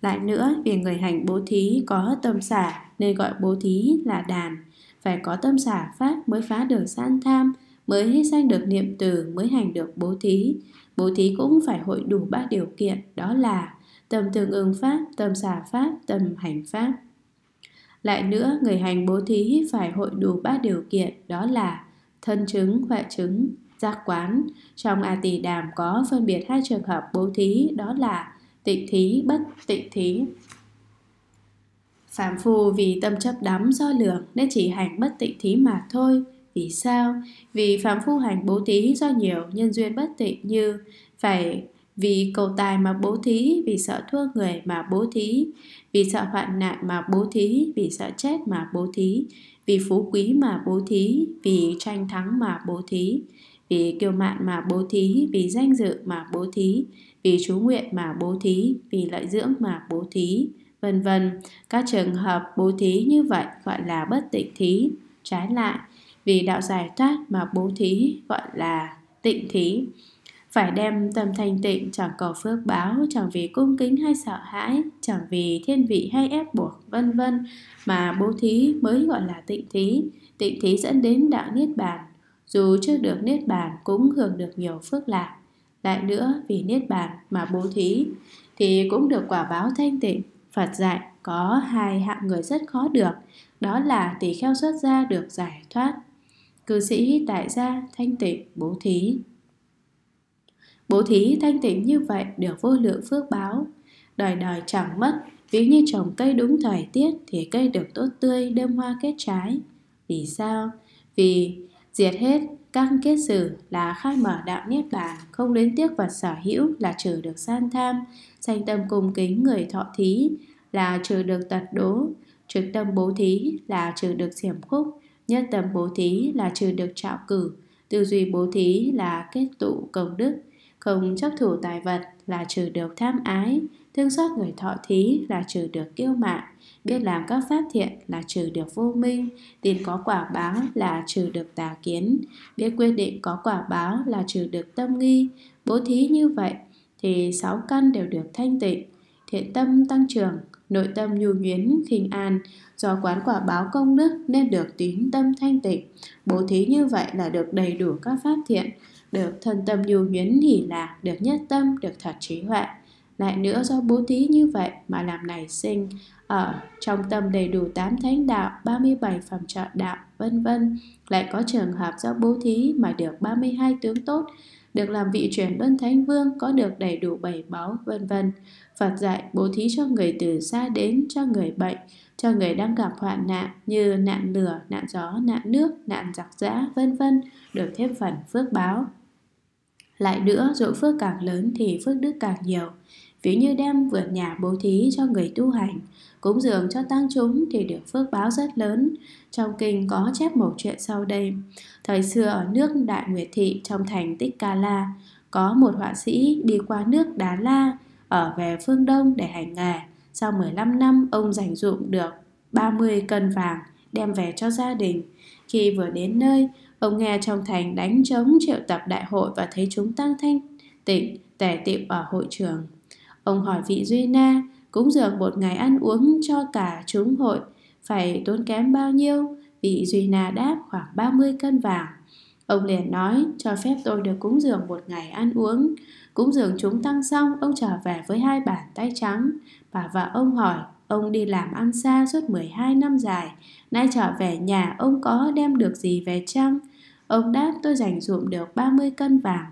Lại nữa, vì người hành bố thí có tâm xả nên gọi bố thí là đàn. Phải có tâm xả pháp mới phá được san tham, mới sanh được niệm từ, mới hành được bố thí. Bố thí cũng phải hội đủ ba điều kiện, đó là tâm tương ứng pháp, tâm xả pháp, tâm hành pháp. Lại nữa, người hành bố thí phải hội đủ ba điều kiện, đó là thân chứng, huệ chứng, giác quán. Trong A Tỳ Đàm có phân biệt hai trường hợp bố thí, đó là tịnh thí, bất tịnh thí. Phàm phu vì tâm chấp đắm do lường nên chỉ hành bất tịnh thí mà thôi. Vì sao? Vì phàm phu hành bố thí do nhiều nhân duyên bất tịnh, như phải vì cầu tài mà bố thí, vì sợ thua người mà bố thí, vì sợ hoạn nạn mà bố thí, vì sợ chết mà bố thí, vì phú quý mà bố thí, vì tranh thắng mà bố thí, vì kiêu mạn mà bố thí, vì danh dự mà bố thí, vì chú nguyện mà bố thí, vì lợi dưỡng mà bố thí, vân vân. Các trường hợp bố thí như vậy gọi là bất tịnh thí. Trái lại, vì đạo giải thoát mà bố thí gọi là tịnh thí. Phải đem tâm thanh tịnh, chẳng cầu phước báo, chẳng vì cung kính hay sợ hãi, chẳng vì thiên vị hay ép buộc, vân vân mà bố thí mới gọi là tịnh thí. Tịnh thí dẫn đến đạo niết bàn, dù chưa được niết bàn cũng hưởng được nhiều phước lạc. Lại nữa, vì niết bàn mà bố thí thì cũng được quả báo thanh tịnh. Phật dạy có hai hạng người rất khó được, đó là tỳ kheo xuất gia được giải thoát, cư sĩ tại gia thanh tịnh bố thí. Bố thí thanh tịnh như vậy được vô lượng phước báo, đời đời chẳng mất. Ví như trồng cây đúng thời tiết thì cây được tốt tươi, đơm hoa kết trái. Vì sao? Vì diệt hết các kết sử là khai mở đạo niết bàn, không luyến tiếc vật sở hữu là trừ được san tham, sanh tâm cung kính người thọ thí là trừ được tật đố, trực tâm bố thí là trừ được xiểm khúc, nhất tâm bố thí là trừ được trạo cử, tư duy bố thí là kết tụ công đức, không chấp thủ tài vật là trừ được tham ái, thương xót người thọ thí là trừ được kiêu mạn, biết làm các pháp thiện là trừ được vô minh, tin có quả báo là trừ được tà kiến, biết quyết định có quả báo là trừ được tâm nghi. Bố thí như vậy thì sáu căn đều được thanh tịnh, thiện tâm tăng trưởng, nội tâm nhu nhuyến khinh an, do quán quả báo công đức nên được tín tâm thanh tịnh. Bố thí như vậy là được đầy đủ các pháp thiện, được thân tâm nhu nhuyến hỷ lạc, được nhất tâm, được thật trí huệ. Lại nữa, do bố thí như vậy mà làm nảy sinh ở trong tâm đầy đủ 8 thánh đạo, 37 phẩm trợ đạo, vân vân. Lại có trường hợp do bố thí mà được 32 tướng tốt, được làm vị chuyển luân thánh vương, có được đầy đủ 7 báu, vân vân. Phật dạy bố thí cho người từ xa đến, cho người bệnh, cho người đang gặp hoạn nạn như nạn lửa, nạn gió, nạn nước, nạn giặc giã, vân vân, được thêm phần phước báo. Lại nữa, dỗ phước càng lớn thì phước đức càng nhiều. Ví như đem vườn nhà bố thí cho người tu hành, cúng dường cho tăng chúng thì được phước báo rất lớn. Trong kinh có chép một chuyện sau đây. Thời xưa ở nước Đại Nguyệt Thị, trong thành Tích Ca La, có một họa sĩ đi qua nước Đá La ở về phương Đông để hành nghề. Sau 15 năm, ông dành dụm được 30 cân vàng đem về cho gia đình. Khi vừa đến nơi, Ông nghe trong thành đánh trống triệu tập đại hội và thấy chúng tăng thanh tịnh tề tiệu ở hội trường. Ông hỏi vị Duy Na, cúng dường một ngày ăn uống cho cả chúng hội phải tốn kém bao nhiêu? Vị Duy Na đáp khoảng 30 cân vàng. Ông liền nói, cho phép tôi được cúng dường một ngày ăn uống. Cúng dường chúng tăng xong, ông trở về với hai bàn tay trắng. Bà vợ ông hỏi, ông đi làm ăn xa suốt 12 năm dài, nay trở về nhà ông có đem được gì về chăng? Ông đáp, tôi dành dụm được 30 cân vàng,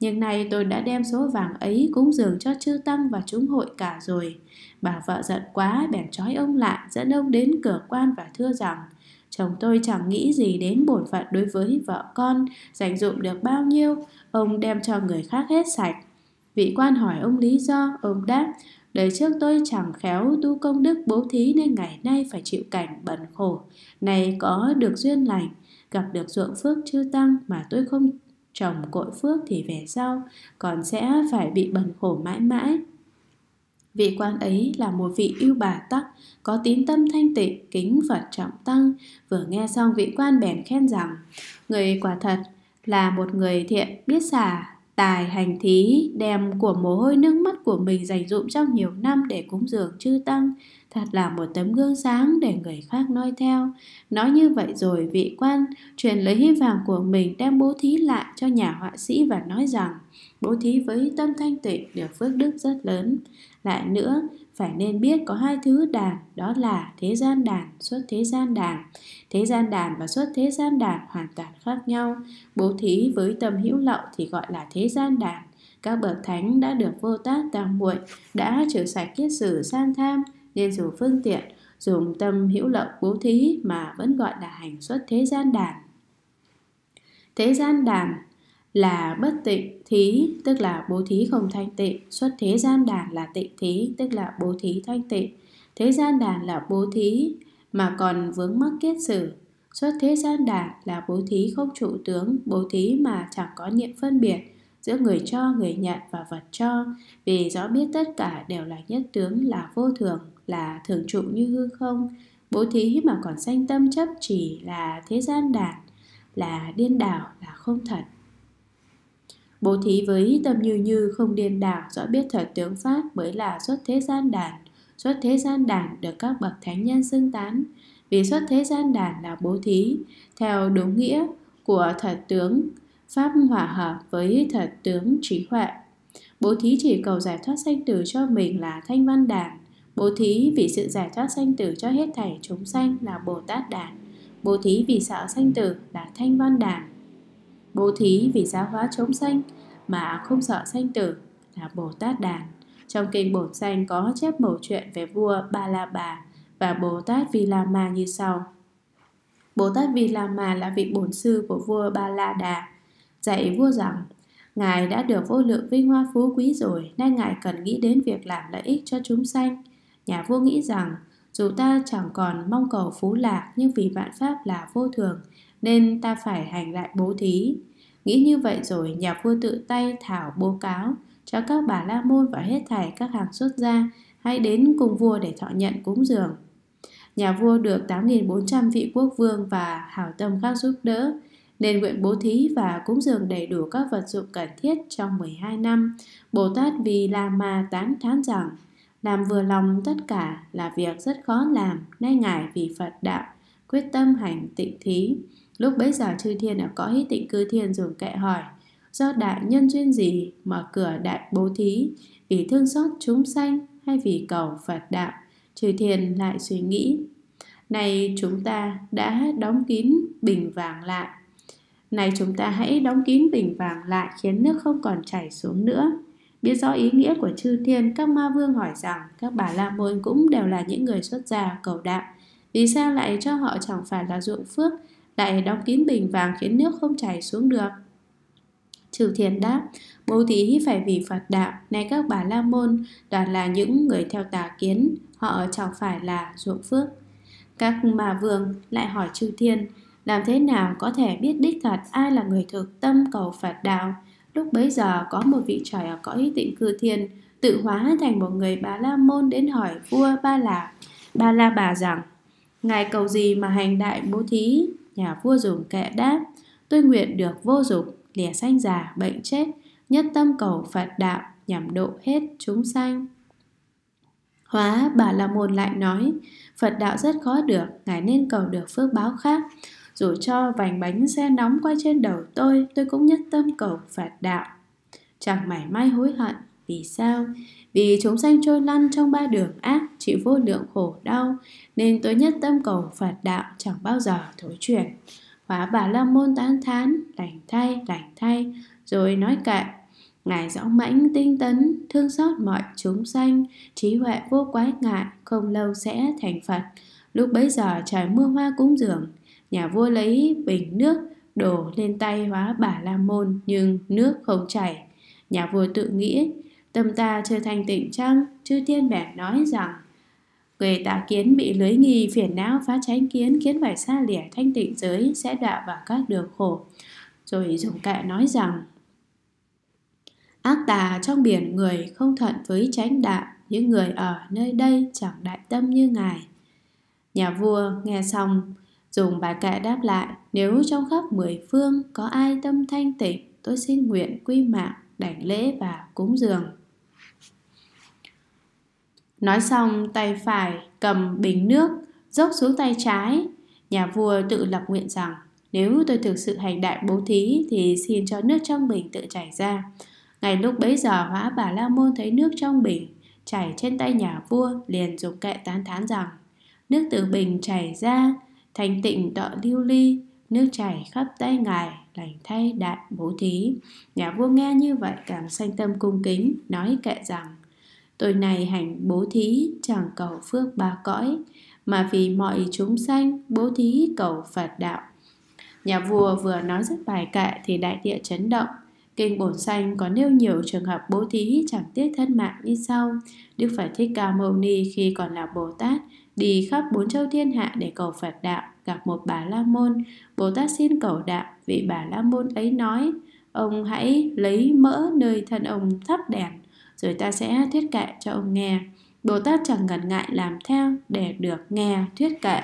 nhưng nay tôi đã đem số vàng ấy cúng dường cho chư tăng và chúng hội cả rồi. Bà vợ giận quá bèn trói ông lại, dẫn ông đến cửa quan và thưa rằng, chồng tôi chẳng nghĩ gì đến bổn phận đối với vợ con, dành dụm được bao nhiêu, ông đem cho người khác hết sạch. Vị quan hỏi ông lý do, ông đáp, đời trước tôi chẳng khéo tu công đức bố thí nên ngày nay phải chịu cảnh bẩn khổ. Này có được duyên lành, gặp được ruộng phước chư tăng mà tôi không trồng cội phước thì về sau còn sẽ phải bị bần khổ mãi mãi. Vị quan ấy là một vị ưu bà tắc, có tín tâm thanh tịnh, kính Phật trọng tăng. Vừa nghe xong vị quan bèn khen rằng, người quả thật là một người thiện, biết xả tài hành thí, đem của mồ hôi nước mắt của mình dành dụm trong nhiều năm để cúng dường chư tăng, thật là một tấm gương sáng để người khác noi theo. Nói như vậy rồi vị quan truyền lấy hy vàng của mình đem bố thí lại cho nhà họa sĩ và nói rằng, bố thí với tâm thanh tịnh được phước đức rất lớn. Lại nữa, phải nên biết có hai thứ đàn, đó là thế gian đàn, xuất thế gian đàn. Thế gian đàn và xuất thế gian đàn hoàn toàn khác nhau. Bố thí với tâm hữu lậu thì gọi là thế gian đàn. Các bậc thánh đã được Vô Tát tam muội đã trừ sạch kiết sử sang tham, nên dù phương tiện dùng tâm hữu lậu bố thí mà vẫn gọi là hành xuất thế gian đàn. Thế gian đàn là bất tịnh thí, tức là bố thí không thanh tịnh. Xuất thế gian đàn là tịnh thí, tức là bố thí thanh tịnh. Thế gian đàn là bố thí mà còn vướng mắc kiết sử. Xuất thế gian đàn là bố thí không trụ tướng, bố thí mà chẳng có niệm phân biệt giữa người cho, người nhận và vật cho, vì rõ biết tất cả đều là nhất tướng, là vô thường, là thường trụ như hư không. Bố thí mà còn sanh tâm chấp chỉ là thế gian đàn, là điên đảo, là không thật. Bố thí với tâm như không điên đảo, rõ biết thật tướng pháp mới là xuất thế gian đàn. Xuất thế gian đàn được các bậc thánh nhân xưng tán, vì xuất thế gian đàn là bố thí theo đúng nghĩa của thật tướng pháp hòa hợp với thật tướng trí huệ. Bố thí chỉ cầu giải thoát sanh tử cho mình là thanh văn đàn. Bố thí vì sự giải thoát sanh tử cho hết thảy chúng sanh là Bồ Tát đàn. Bố thí vì sợ sanh tử là thanh văn đàn. Bố thí vì giáo hóa chúng sanh mà không sợ sanh tử là Bồ Tát đàn. Trong kinh Bổn Sanh có chép mẩu chuyện về vua Ba La Bà và Bồ Tát Vì La Mà như sau. Bồ Tát Vì La Mà là vị bổn sư của vua Ba La Đà, dạy vua rằng, ngài đã được vô lượng vinh hoa phú quý rồi, nay ngài cần nghĩ đến việc làm lợi ích cho chúng sanh. Nhà vua nghĩ rằng, dù ta chẳng còn mong cầu phú lạc, nhưng vì vạn pháp là vô thường nên ta phải hành lại bố thí. Nghĩ như vậy rồi, nhà vua tự tay thảo bố cáo cho các bà la môn và hết thảy các hàng xuất gia hãy đến cùng vua để thọ nhận cúng dường. Nhà vua được 8.400 vị quốc vương và hảo tâm khác giúp đỡ, nên nguyện bố thí và cúng dường đầy đủ các vật dụng cần thiết trong 12 năm. Bồ Tát Vì La Ma tán thán rằng, làm vừa lòng tất cả là việc rất khó làm, nay ngài vì Phật đạo quyết tâm hành tịnh thí. Lúc bấy giờ chư thiên ở cõi Tịnh Cư Thiên dùng kệ hỏi, do đại nhân duyên gì mở cửa đại bố thí, vì thương xót chúng sanh hay vì cầu Phật đạo? Chư thiên lại suy nghĩ, này chúng ta đã đóng kín bình vàng lại, này chúng ta hãy đóng kín bình vàng lại, khiến nước không còn chảy xuống nữa. Biết rõ ý nghĩa của chư thiên, các ma vương hỏi rằng, các bà la môn cũng đều là những người xuất gia cầu đạo, vì sao lại cho họ chẳng phải là ruộng phước, lại đóng kín bình vàng khiến nước không chảy xuống được? Chư thiên đáp, bố thí phải vì Phật đạo, nay các bà la môn toàn là những người theo tà kiến, họ chẳng phải là ruộng phước. Các ma vương lại hỏi chư thiên, làm thế nào có thể biết đích thật ai là người thực tâm cầu Phật đạo? Lúc bấy giờ có một vị trời ở cõi Tịnh Cư Thiên tự hóa thành một người bà la môn đến hỏi vua Ba La Bà rằng, ngài cầu gì mà hành đại bố thí? Nhà vua dùng kệ đáp, Tôi nguyện được vô dục, lìa sanh già, bệnh chết, nhất tâm cầu Phật đạo, nhằm độ hết chúng sanh. Hóa Bà La Môn lại nói, Phật đạo rất khó được, ngài nên cầu được phước báo khác. Dù cho vành bánh xe nóng qua trên đầu tôi cũng nhất tâm cầu Phật đạo. Chẳng mảy may hối hận. Vì sao? Vì chúng sanh trôi lăn trong ba đường ác, chịu vô lượng khổ đau, nên tôi nhất tâm cầu Phật đạo, chẳng bao giờ thối chuyển. Hóa Bà La Môn tán thán, lành thay, rồi nói cạn. Ngài rõ mãnh tinh tấn, thương xót mọi chúng sanh, trí huệ vô quái ngại, không lâu sẽ thành Phật. Lúc bấy giờ trời mưa hoa cúng dường, nhà vua lấy bình nước đổ lên tay Hóa Bà La Môn, nhưng nước không chảy. Nhà vua tự nghĩ, tâm ta chưa thành tịnh chăng? Chư tiên bèn nói rằng, người tà kiến bị lưới nghi, phiền não phá chánh kiến, khiến phải xa lìa thanh tịnh giới, sẽ đọa vào các đường khổ. Rồi dùng kệ nói rằng, ác tà trong biển người không thuận với chánh đạo, những người ở nơi đây chẳng đại tâm như ngài. Nhà vua nghe xong, dùng bài kệ đáp lại, nếu trong khắp 10 phương có ai tâm thanh tịnh, tôi xin nguyện quy mạng, đảnh lễ và cúng dường. Nói xong, tay phải cầm bình nước, dốc xuống tay trái. Nhà vua tự lập nguyện rằng, nếu tôi thực sự hành đại bố thí thì xin cho nước trong bình tự chảy ra. Ngay lúc bấy giờ, Hóa Bà La Môn thấy nước trong bình chảy trên tay nhà vua, liền dùng kệ tán thán rằng, nước từ bình chảy ra, thành tịnh tọa lưu ly, nước chảy khắp tay ngài, lành thay đại bố thí. Nhà vua nghe như vậy càng sanh tâm cung kính, nói kệ rằng, tôi này hành bố thí chẳng cầu phước ba cõi, mà vì mọi chúng sanh bố thí cầu Phật đạo. Nhà vua vừa nói dứt bài kệ thì đại địa chấn động. Kinh Bổn Sanh có nêu nhiều trường hợp bố thí chẳng tiếc thân mạng như sau. Đức Phật Thích Ca Mâu Ni khi còn là Bồ Tát đi khắp 4 châu thiên hạ để cầu Phật đạo, gặp một Bà La Môn. Bồ Tát xin cầu đạo, vị Bà La Môn ấy nói, ông hãy lấy mỡ nơi thân ông thắp đèn, rồi ta sẽ thuyết kệ cho ông nghe. Bồ Tát chẳng ngần ngại làm theo để được nghe thuyết kệ.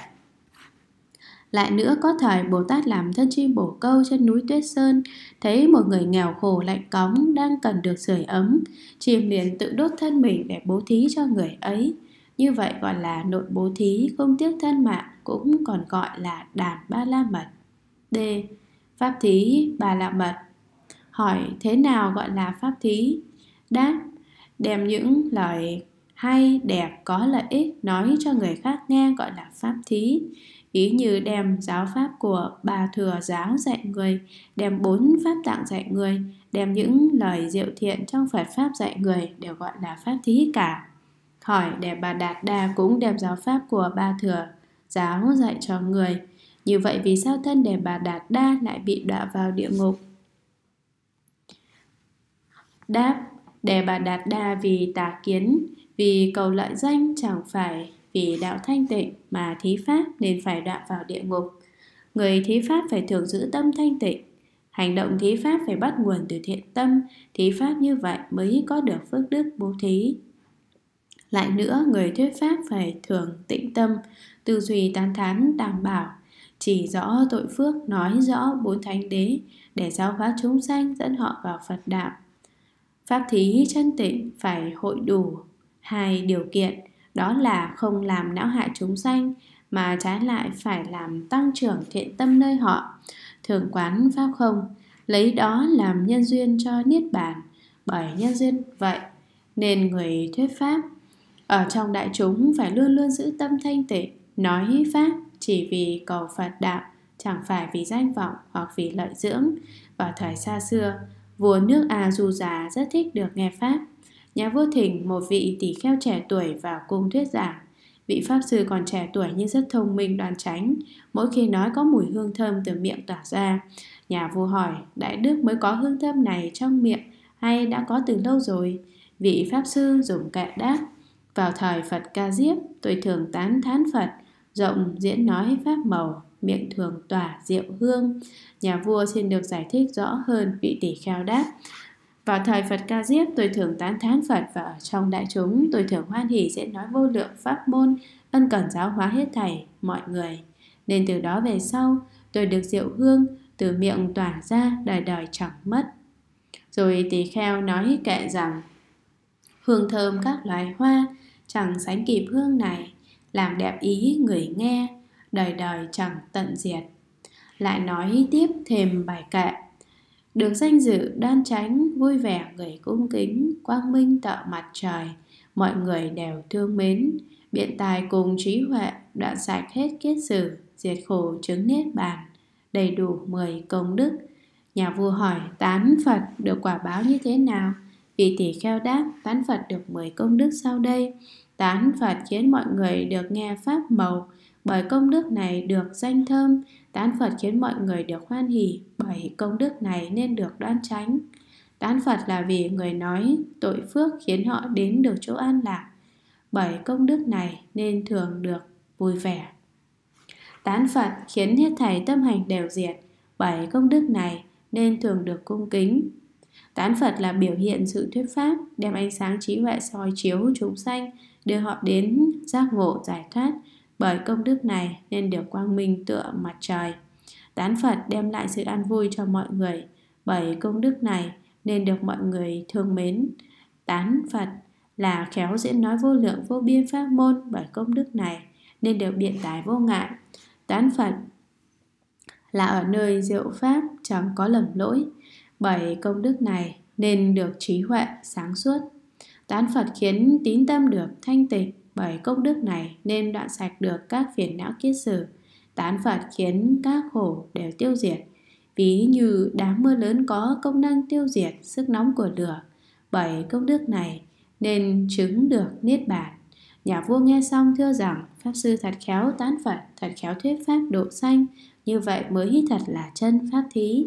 Lại nữa, có thời Bồ Tát làm thân chim bổ câu trên núi Tuyết Sơn, thấy một người nghèo khổ lạnh cóng đang cần được sưởi ấm, chim liền tự đốt thân mình để bố thí cho người ấy. Như vậy gọi là nội bố thí, không tiếc thân mạng, cũng còn gọi là đàn Ba La Mật. D. Pháp thí Ba La Mật. Hỏi thế nào gọi là pháp thí? Đáp, đem những lời hay, đẹp, có lợi ích nói cho người khác nghe gọi là pháp thí. Ý như đem giáo pháp của Bà Thừa giáo dạy người, đem 4 pháp tạng dạy người, đem những lời diệu thiện trong Phật pháp dạy người đều gọi là pháp thí cả. Hỏi Đề Bà Đạt Đa cũng đem giáo pháp của Bà Thừa giáo dạy cho người. Như vậy vì sao thân Đề Bà Đạt Đa lại bị đọa vào địa ngục? Đáp, Đề Bà Đạt Đa vì tà kiến, vì cầu lợi danh chẳng phải vì đạo thanh tịnh mà thí pháp nên phải đọa vào địa ngục. Người thí pháp phải thường giữ tâm thanh tịnh, hành động thí pháp phải bắt nguồn từ thiện tâm, thí pháp như vậy mới có được phước đức bố thí. Lại nữa, người thuyết pháp phải thường tĩnh tâm, tư duy tán thán đảm bảo, chỉ rõ tội phước, nói rõ 4 thánh đế để giáo hóa chúng sanh, dẫn họ vào Phật đạo. Pháp thí chân tịnh phải hội đủ 2 điều kiện, đó là không làm não hại chúng sanh, mà trái lại phải làm tăng trưởng thiện tâm nơi họ, thường quán pháp không, lấy đó làm nhân duyên cho Niết Bàn. Bởi nhân duyên vậy nên người thuyết pháp ở trong đại chúng phải luôn luôn giữ tâm thanh tịnh, nói pháp chỉ vì cầu Phật đạo, chẳng phải vì danh vọng hoặc vì lợi dưỡng. Vào thời xa xưa, vua nước A-dù-già rất thích được nghe pháp. Nhà vua thỉnh một vị tỷ kheo trẻ tuổi vào cung thuyết giảng. Vị pháp sư còn trẻ tuổi nhưng rất thông minh đoan chánh, mỗi khi nói có mùi hương thơm từ miệng tỏa ra. Nhà vua hỏi, đại đức mới có hương thơm này trong miệng hay đã có từ lâu rồi? Vị pháp sư dùng kệ đáp, vào thời Phật Ca Diếp, tôi thường tán thán Phật, rộng diễn nói pháp màu, miệng thường tỏa diệu hương. Nhà vua xin được giải thích rõ hơn. Vị tỷ kheo đáp, vào thời Phật Ca Diếp, tôi thường tán thán Phật, và ở trong đại chúng tôi thường hoan hỉ diễn nói vô lượng pháp môn, ân cần giáo hóa hết thảy mọi người, nên từ đó về sau tôi được diệu hương, từ miệng tỏa ra đời đời chẳng mất. Rồi tỳ kheo nói kệ rằng: hương thơm các loài hoa chẳng sánh kịp hương này, làm đẹp ý người nghe, đời đời chẳng tận diệt. Lại nói tiếp thêm bài kệ: được danh dự đan chánh, vui vẻ người cung kính, quang minh tợ mặt trời, mọi người đều thương mến, biện tài cùng trí huệ, đoạn sạch hết kiết sử, diệt khổ chứng Niết Bàn, đầy đủ 10 công đức. Nhà vua hỏi: tán Phật được quả báo như thế nào? Vị tỷ kheo đáp: tán Phật được 10 công đức sau đây. Tán Phật khiến mọi người được nghe pháp màu, bởi công đức này được danh thơm. Tán Phật khiến mọi người được hoan hỷ, bởi công đức này nên được đoan chánh. Tán Phật là vì người nói tội phước khiến họ đến được chỗ an lạc, bởi công đức này nên thường được vui vẻ. Tán Phật khiến hết thảy tâm hành đều diệt, bởi công đức này nên thường được cung kính. Tán Phật là biểu hiện sự thuyết pháp, đem ánh sáng trí huệ soi chiếu chúng sanh, đưa họ đến giác ngộ giải thoát, bởi công đức này nên được quang minh tựa mặt trời. Tán Phật đem lại sự an vui cho mọi người, bởi công đức này nên được mọi người thương mến. Tán Phật là khéo diễn nói vô lượng vô biên pháp môn, bởi công đức này nên được biện tài vô ngại. Tán Phật là ở nơi diệu pháp chẳng có lầm lỗi, bởi công đức này nên được trí huệ sáng suốt. Tán Phật khiến tín tâm được thanh tịnh, bởi công đức này nên đoạn sạch được các phiền não kiết sử. Tán Phật khiến các khổ đều tiêu diệt, ví như đám mưa lớn có công năng tiêu diệt sức nóng của lửa, bởi công đức này nên chứng được Niết Bàn. Nhà vua nghe xong thưa rằng: pháp sư thật khéo tán Phật, thật khéo thuyết pháp độ sanh, như vậy mới thật là chân pháp thí.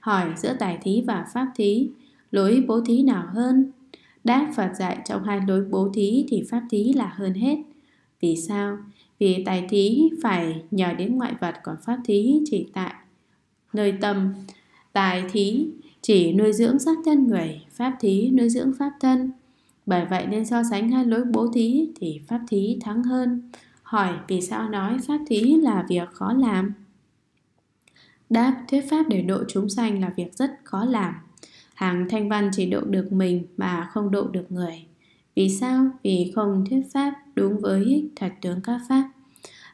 Hỏi: giữa tài thí và pháp thí, lối bố thí nào hơn? Đáp: Phật dạy trong hai lối bố thí thì pháp thí là hơn hết. Vì sao? Vì tài thí phải nhờ đến ngoại vật, còn pháp thí chỉ tại nơi tâm. Tài thí chỉ nuôi dưỡng xác thân người, pháp thí nuôi dưỡng pháp thân. Bởi vậy nên so sánh hai lối bố thí thì pháp thí thắng hơn. Hỏi: vì sao nói pháp thí là việc khó làm? Đáp: thuyết pháp để độ chúng sanh là việc rất khó làm. Hàng thanh văn chỉ độ được mình mà không độ được người. Vì sao? Vì không thuyết pháp đúng với thật tướng các pháp.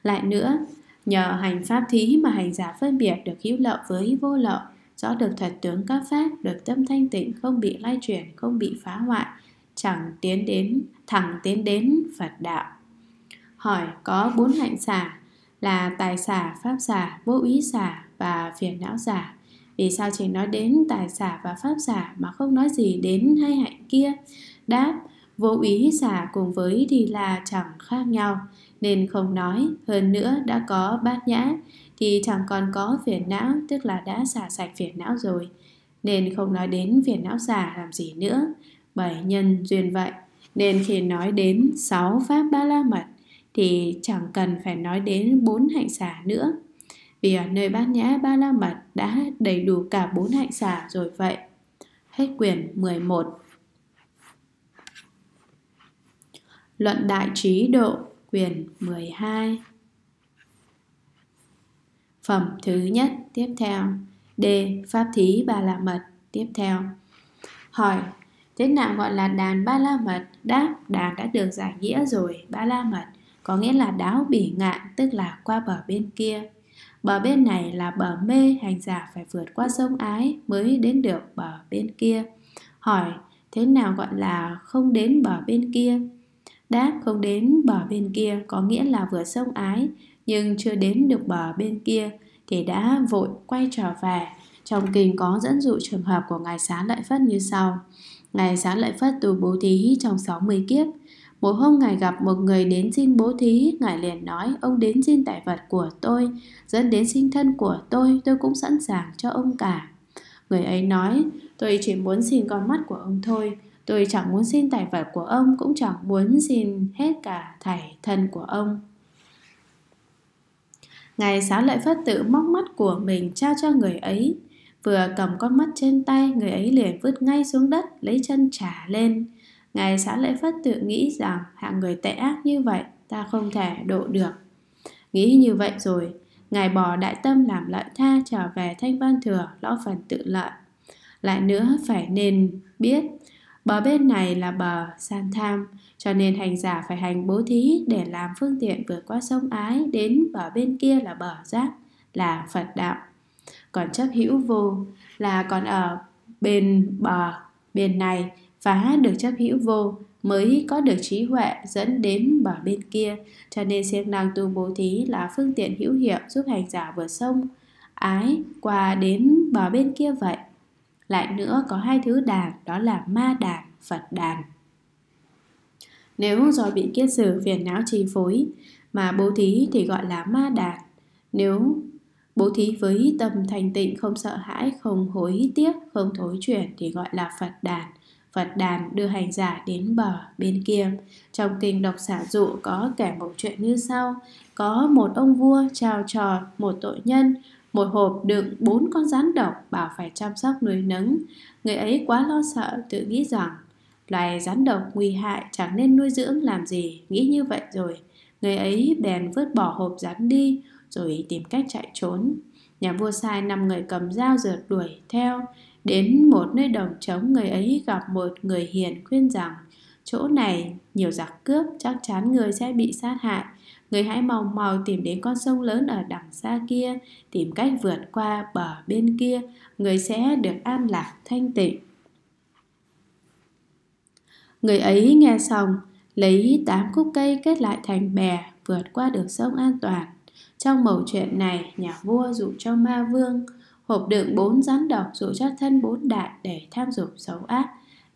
Lại nữa, nhờ hành pháp thí mà hành giả phân biệt được hữu lậu với vô lậu, rõ được thật tướng các pháp, được tâm thanh tịnh, không bị lay chuyển, không bị phá hoại, thẳng tiến đến Phật đạo. Hỏi: có 4 hạnh xả là tài xả, pháp xả, vô úy xả và phiền não xả. Vì sao chỉ nói đến tài xả và pháp xả mà không nói gì đến hai hạnh kia? Đáp: vô úy xả cùng với thì là chẳng khác nhau nên không nói. Hơn nữa, đã có bát nhã thì chẳng còn có phiền não, tức là đã xả sạch phiền não rồi, nên không nói đến phiền não xả làm gì nữa. Bởi nhân duyên vậy nên khi nói đến 6 pháp ba la mật thì chẳng cần phải nói đến 4 hạnh xả nữa. Vì ở nơi bát nhã ba la mật đã đầy đủ cả 4 hạnh xả rồi vậy. Hết quyển 11. Luận Đại Trí Độ, quyển 12. Phẩm thứ nhất tiếp theo. D. Pháp thí ba la mật tiếp theo. Hỏi: thế nào gọi là đàn ba la mật? Đáp: đàn đã được giải nghĩa rồi. Ba la mật có nghĩa là đáo bỉ ngạn, tức là qua bờ bên kia. Bờ bên này là bờ mê, hành giả phải vượt qua sông ái mới đến được bờ bên kia. Hỏi: thế nào gọi là không đến bờ bên kia? Đáp: không đến bờ bên kia có nghĩa là vượt sông ái, nhưng chưa đến được bờ bên kia thì đã vội quay trở về. Trong kinh có dẫn dụ trường hợp của Ngài Xá Lợi Phất như sau. Ngài Xá Lợi Phất tu bố thí trong 60 kiếp. Một hôm Ngài gặp một người đến xin bố thí. Ngài liền nói: ông đến xin tài vật của tôi, dẫn đến sinh thân của tôi cũng sẵn sàng cho ông cả. Người ấy nói: tôi chỉ muốn xin con mắt của ông thôi, tôi chẳng muốn xin tài vật của ông, cũng chẳng muốn xin hết cả thảy thân của ông. Ngài Xá Lợi Phất tự móc mắt của mình trao cho người ấy. Vừa cầm con mắt trên tay, người ấy liền vứt ngay xuống đất, lấy chân trả lên. Ngài Xá Lợi Phất tự nghĩ rằng: hạng người tệ ác như vậy, ta không thể độ được. Nghĩ như vậy rồi, Ngài bỏ đại tâm làm lợi tha, trở về Thanh Văn Thừa lo phần tự lợi. Lại nữa phải nên biết bờ bên này là bờ san tham, cho nên hành giả phải hành bố thí để làm phương tiện vượt qua sông ái, đến bờ bên kia là bờ giác, là Phật đạo. Còn chấp hữu vô là còn ở bên bờ bên này, phá được chấp hữu vô mới có được trí huệ dẫn đến bờ bên kia, cho nên siêng năng tu bố thí là phương tiện hữu hiệu giúp hành giả vượt sông ái qua đến bờ bên kia vậy. Lại nữa có hai thứ đàn, đó là ma đàn, Phật đàn. Nếu do bị kiết sử phiền não chi phối mà bố thí thì gọi là ma đàn. Nếu bố thí với tâm thanh tịnh, không sợ hãi, không hối tiếc, không thối chuyển thì gọi là Phật đàn. Phật đàn đưa hành giả đến bờ bên kia. Trong kinh Độc Xả Dụ có kể một chuyện như sau. Có một ông vua trao trò một tội nhân một hộp đựng 4 con rắn độc, bảo phải chăm sóc nuôi nấng. Người ấy quá lo sợ, tự nghĩ rằng loài rắn độc nguy hại, chẳng nên nuôi dưỡng làm gì. Nghĩ như vậy rồi, người ấy bèn vứt bỏ hộp rắn đi, rồi tìm cách chạy trốn. Nhà vua sai 5 người cầm dao rượt đuổi theo. Đến một nơi đồng trống, người ấy gặp một người hiền khuyên rằng: chỗ này nhiều giặc cướp, chắc chắn người sẽ bị sát hại. Người hãy mau tìm đến con sông lớn ở đằng xa kia, tìm cách vượt qua bờ bên kia, người sẽ được an lạc thanh tịnh. Người ấy nghe xong, lấy 8 khúc cây kết lại thành bè, vượt qua được sông an toàn. Trong mẩu chuyện này, nhà vua dụ cho ma vương hộp đựng 4 rắn độc, dụ cho thân 4 đại để tham dục xấu ác.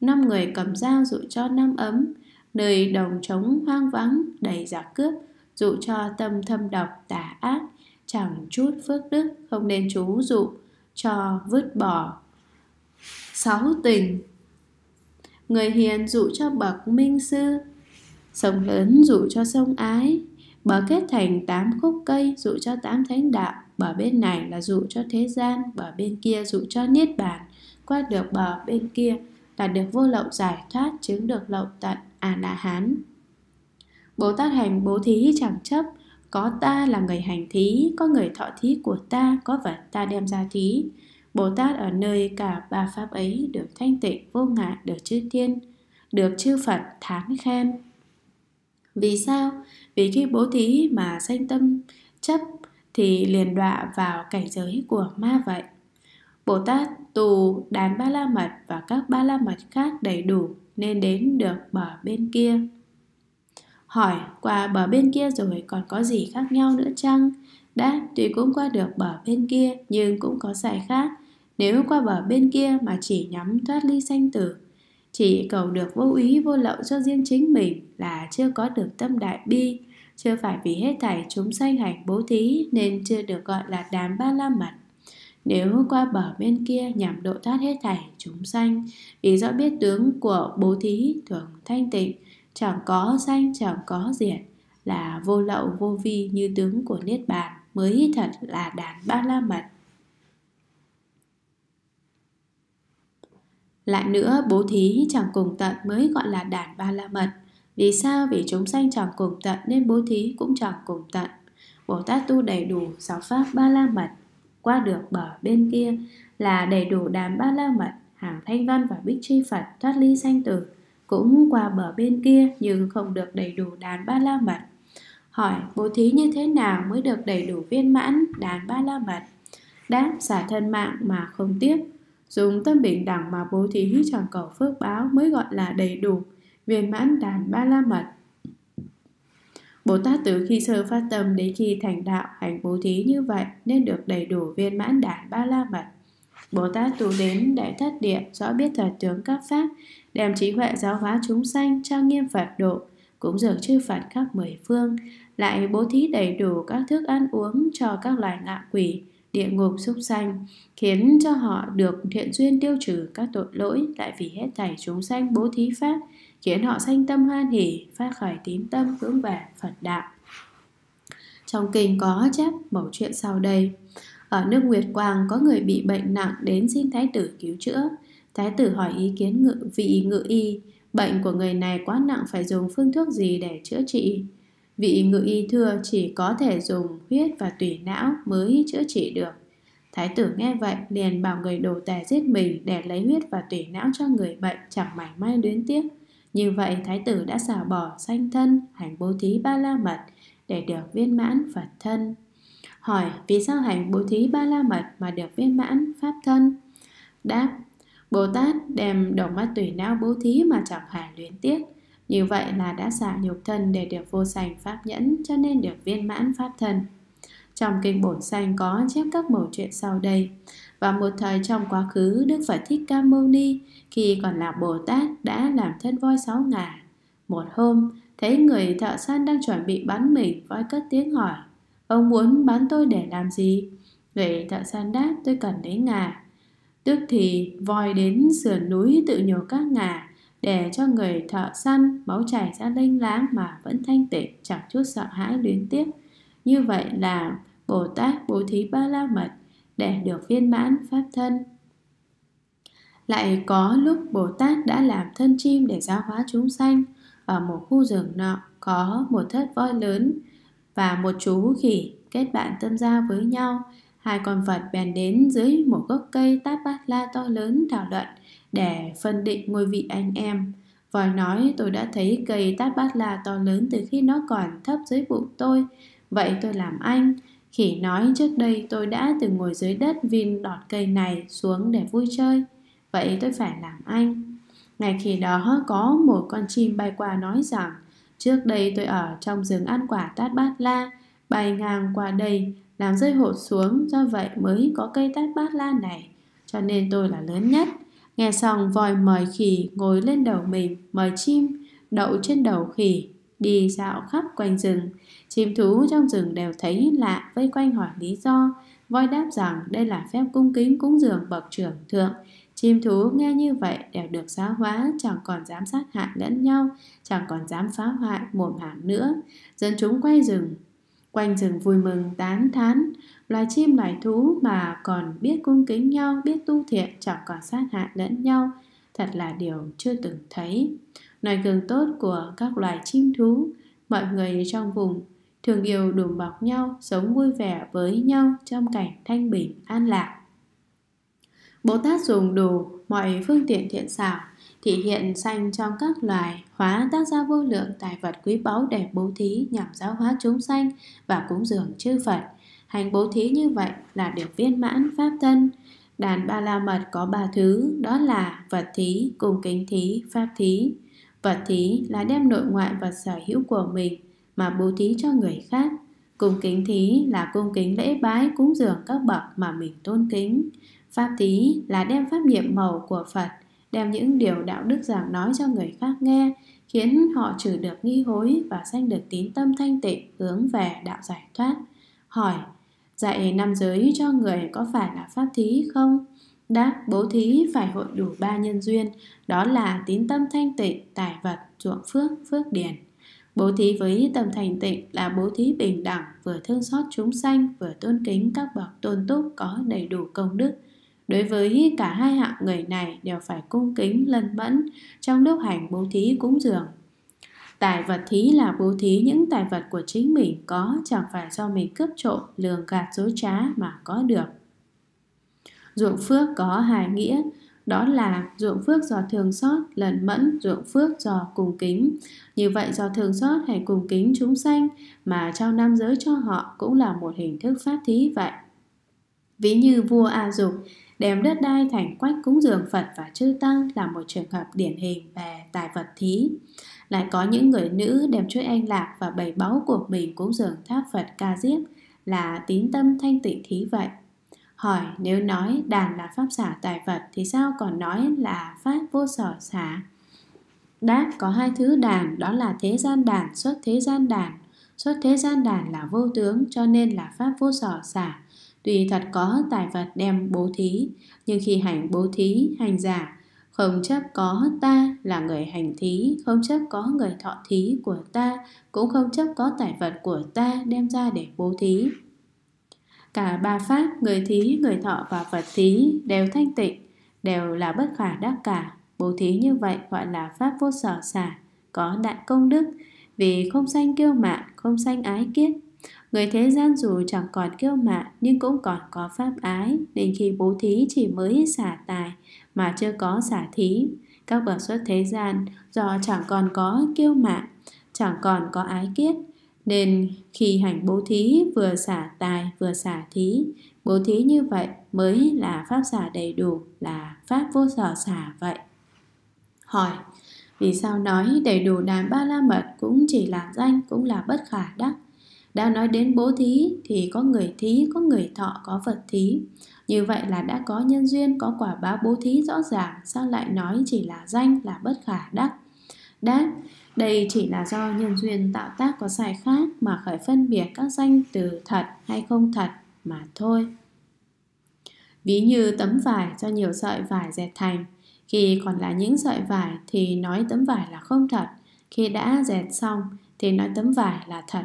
5 người cầm dao dụ cho 5 ấm, nơi đồng trống hoang vắng đầy giặc cướp, dụ cho tâm thâm độc tà ác, chẳng chút phước đức, không nên chú dụ cho vứt bỏ 6 tình. Người hiền dụ cho bậc minh sư, sông lớn dụ cho sông ái, bờ kết thành 8 khúc cây dụ cho 8 thánh đạo. Bờ bên này là dụ cho thế gian, bờ bên kia dụ cho niết bàn. Qua được bờ bên kia là được vô lậu giải thoát, chứng được lậu tận A-la-hán. Bồ Tát hành bố thí chẳng chấp. Có ta là người hành thí, có người thọ thí của ta, có vật ta đem ra thí. Bồ Tát ở nơi cả 3 pháp ấy được thanh tịnh vô ngại, được chư thiên, được chư Phật thán khen. Vì sao? Vì khi bố thí mà sanh tâm chấp thì liền đọa vào cảnh giới của ma vậy. Bồ Tát tu đàn Ba La Mật và các Ba La Mật khác đầy đủ nên đến được bờ bên kia. Hỏi: qua bờ bên kia rồi còn có gì khác nhau nữa chăng? Đáp: tuy cũng qua được bờ bên kia nhưng cũng có sai khác. Nếu qua bờ bên kia mà chỉ nhắm thoát ly sanh tử, chỉ cầu được vô úy vô lậu cho riêng chính mình là chưa có được tâm đại bi, chưa phải vì hết thảy chúng sanh hành bố thí nên chưa được gọi là đàn Ba La Mật. Nếu qua bờ bên kia nhằm độ thoát hết thảy chúng sanh, vì rõ biết tướng của bố thí thường thanh tịnh, chẳng có sanh chẳng có diệt, là vô lậu vô vi như tướng của niết bàn, mới thật là đàn Ba La Mật. Lại nữa bố thí chẳng cùng tận mới gọi là đàn Ba La Mật. Vì sao? Vì chúng sanh chẳng cùng tận nên bố thí cũng chẳng cùng tận. Bồ Tát tu đầy đủ 6 pháp Ba La Mật, qua được bờ bên kia là đầy đủ đàn Ba La Mật, hàng Thanh Văn và Bích Chi Phật thoát ly sanh tử cũng qua bờ bên kia nhưng không được đầy đủ đàn Ba La Mật. Hỏi: bố thí như thế nào mới được đầy đủ viên mãn đàn Ba La Mật? Đáp: xả thân mạng mà không tiếc, dùng tâm bình đẳng mà bố thí chẳng cầu phước báo mới gọi là đầy đủ viên mãn đàn Ba La Mật. Bồ Tát từ khi sơ phát tâm đến khi thành đạo hành bố thí như vậy nên được đầy đủ viên mãn đàn Ba La Mật. Bồ Tát tu đến đại thất địa, rõ biết thật tướng các pháp, đem trí huệ giáo hóa chúng sanh, trang nghiêm Phật độ, cúng dường chư Phật khắp 10 phương. Lại bố thí đầy đủ các thức ăn uống cho các loài ngạ quỷ, địa ngục súc sanh, khiến cho họ được thiện duyên tiêu trừ các tội lỗi. Lại vì hết thảy chúng sanh bố thí pháp, khiến họ sanh tâm hoan hỷ, phát khởi tín tâm hướng về Phật đạo. Trong kinh có chép mẩu chuyện sau đây. Ở nước Nguyệt Quang có người bị bệnh nặng đến xin Thái tử cứu chữa. Thái tử hỏi ý kiến vị ngự y: bệnh của người này quá nặng, phải dùng phương thuốc gì để chữa trị? Vị ngự y thưa chỉ có thể dùng huyết và tủy não mới chữa trị được. Thái tử nghe vậy liền bảo người đồ tể giết mình để lấy huyết và tủy não cho người bệnh, chẳng mảy may luyến tiếc. Như vậy thái tử đã xả bỏ sanh thân, hành bố thí ba la mật để được viên mãn Phật thân. Hỏi vì sao hành bố thí ba la mật mà được viên mãn pháp thân? Đáp, Bồ Tát đem đồng mắt tủy não bố thí mà chẳng phải luyến tiếc, như vậy là đã xả nhục thân để được vô sanh pháp nhẫn, cho nên được viên mãn pháp thân. Trong kinh Bổn Sanh có chép các mẩu chuyện sau đây. Và một thời trong quá khứ, Đức Phật Thích Ca Mâu Ni khi còn là Bồ Tát đã làm thân voi 6 ngà. Một hôm thấy người thợ săn đang chuẩn bị bắn mình, voi cất tiếng hỏi: Ông muốn bắn tôi để làm gì? Người thợ săn đáp: Tôi cần lấy ngà. Tức thì voi đến sườn núi tự nhổ các ngà để cho người thợ săn, máu chảy ra lênh láng mà vẫn thanh tịnh, chẳng chút sợ hãi luyến tiếc. Như vậy là Bồ Tát bố thí ba la mật để được viên mãn pháp thân. Lại có lúc Bồ Tát đã làm thân chim để giáo hóa chúng sanh. Ở một khu rừng nọ có một thất voi lớn và một chú khỉ kết bạn tâm giao với nhau. Hai con vật bèn đến dưới một gốc cây Tát Bát La to lớn thảo luận để phân định ngôi vị anh em. Voi nói: Tôi đã thấy cây Tát Bát La to lớn từ khi nó còn thấp dưới bụng tôi, vậy tôi làm anh. Khỉ nói: Trước đây tôi đã từng ngồi dưới đất vin đọt cây này xuống để vui chơi, vậy tôi phải làm anh. Ngày khi đó có một con chim bay qua nói rằng: Trước đây tôi ở trong rừng ăn quả Tát Bát La, bay ngang qua đây làm rơi hột xuống, do vậy mới có cây Tát Bát La này, cho nên tôi là lớn nhất. Nghe xong, voi mời khỉ ngồi lên đầu mình, mời chim đậu trên đầu khỉ, đi dạo khắp quanh rừng. Chim thú trong rừng đều thấy lạ, vây quanh hỏi lý do. Voi đáp rằng đây là phép cung kính cúng dường bậc trưởng thượng. Chim thú nghe như vậy đều được giáo hóa, chẳng còn dám sát hại lẫn nhau, chẳng còn dám phá hoại mồm hàm nữa. Dân chúng quanh rừng vui mừng tán thán, loài chim loài thú mà còn biết cung kính nhau, biết tu thiện, chẳng còn sát hại lẫn nhau, thật là điều chưa từng thấy. Nói gương tốt của các loài chim thú, mọi người trong vùng thường yêu đùm bọc nhau, sống vui vẻ với nhau trong cảnh thanh bình an lạc. Bồ Tát dùng đủ mọi phương tiện thiện xảo, thị hiện sanh trong các loài, hóa tác ra vô lượng tài vật quý báu để bố thí nhằm giáo hóa chúng sanh và cúng dường chư Phật. Hành bố thí như vậy là được viên mãn pháp thân. Đàn ba la mật có 3 thứ, đó là vật thí, cung kính thí, pháp thí. Vật thí là đem nội ngoại vật sở hữu của mình mà bố thí cho người khác. Cung kính thí là cung kính lễ bái cúng dường các bậc mà mình tôn kính. Pháp thí là đem pháp nhiệm màu của Phật, đem những điều đạo đức giảng nói cho người khác nghe, khiến họ trừ được nghi hối và sanh được tín tâm thanh tịnh hướng về đạo giải thoát. Hỏi, dạy 5 giới cho người có phải là pháp thí không? Đáp, bố thí phải hội đủ 3 nhân duyên, đó là tín tâm thanh tịnh, tài vật, ruộng phước, phước điền. Bố thí với tâm thanh tịnh là bố thí bình đẳng, vừa thương xót chúng sanh, vừa tôn kính các bậc tôn túc có đầy đủ công đức. Đối với cả 2 hạng người này đều phải cung kính lân mẫn trong lúc hành bố thí cúng dường. Tài vật thí là bố thí những tài vật của chính mình có, chẳng phải do mình cướp trộm, lường gạt dối trá mà có được. Ruộng phước có 2 nghĩa, đó là ruộng phước do thương xót, lân mẫn, ruộng phước do cung kính. Như vậy do thương xót hay cung kính chúng sanh mà trao 5 giới cho họ cũng là một hình thức pháp thí vậy. Ví như vua A-dục đem đất đai thành quách cúng dường Phật và chư tăng là một trường hợp điển hình về tài vật thí. Lại có những người nữ đem chuỗi anh lạc và bày báu của mình cúng dường tháp Phật Ca Diếp là tín tâm thanh tịnh thí vậy. Hỏi, nếu nói đàn là pháp xả tài vật thì sao còn nói là pháp vô sở xả? Đáp, có 2 thứ đàn, đó là thế gian đàn, xuất thế gian đàn. Xuất thế gian đàn là vô tướng, cho nên là pháp vô sở xả. Tuy thật có tài vật đem bố thí, nhưng khi hành bố thí, hành giả không chấp có ta là người hành thí, không chấp có người thọ thí của ta, cũng không chấp có tài vật của ta đem ra để bố thí. Cả 3 pháp, người thí, người thọ và vật thí đều thanh tịnh, đều là bất khả đắc cả. Bố thí như vậy gọi là pháp vô sở xả, có đại công đức. vì không sanh kiêu mạn, không sanh ái kiết. Người thế gian dù chẳng còn kiêu mạn nhưng cũng còn có pháp ái, nên khi bố thí chỉ mới xả tài mà chưa có xả thí. Các bậc xuất thế gian do chẳng còn có kiêu mạn, chẳng còn có ái kiết, nên khi hành bố thí vừa xả tài vừa xả thí. Bố thí như vậy mới là pháp xả đầy đủ, là pháp vô sở xả vậy. Hỏi: vì sao nói đầy đủ đàn ba la mật cũng chỉ là danh, cũng là bất khả đắc? Đã nói đến bố thí thì có người thí, có người thọ, có vật thí. Như vậy là đã có nhân duyên, có quả báo bố thí rõ ràng, sao lại nói chỉ là danh, là bất khả đắc? Đáp: đây chỉ là do nhân duyên tạo tác có sai khác mà khởi phân biệt các danh từ thật hay không thật mà thôi. Ví như tấm vải do nhiều sợi vải dệt thành, khi còn là những sợi vải thì nói tấm vải là không thật, khi đã dệt xong thì nói tấm vải là thật.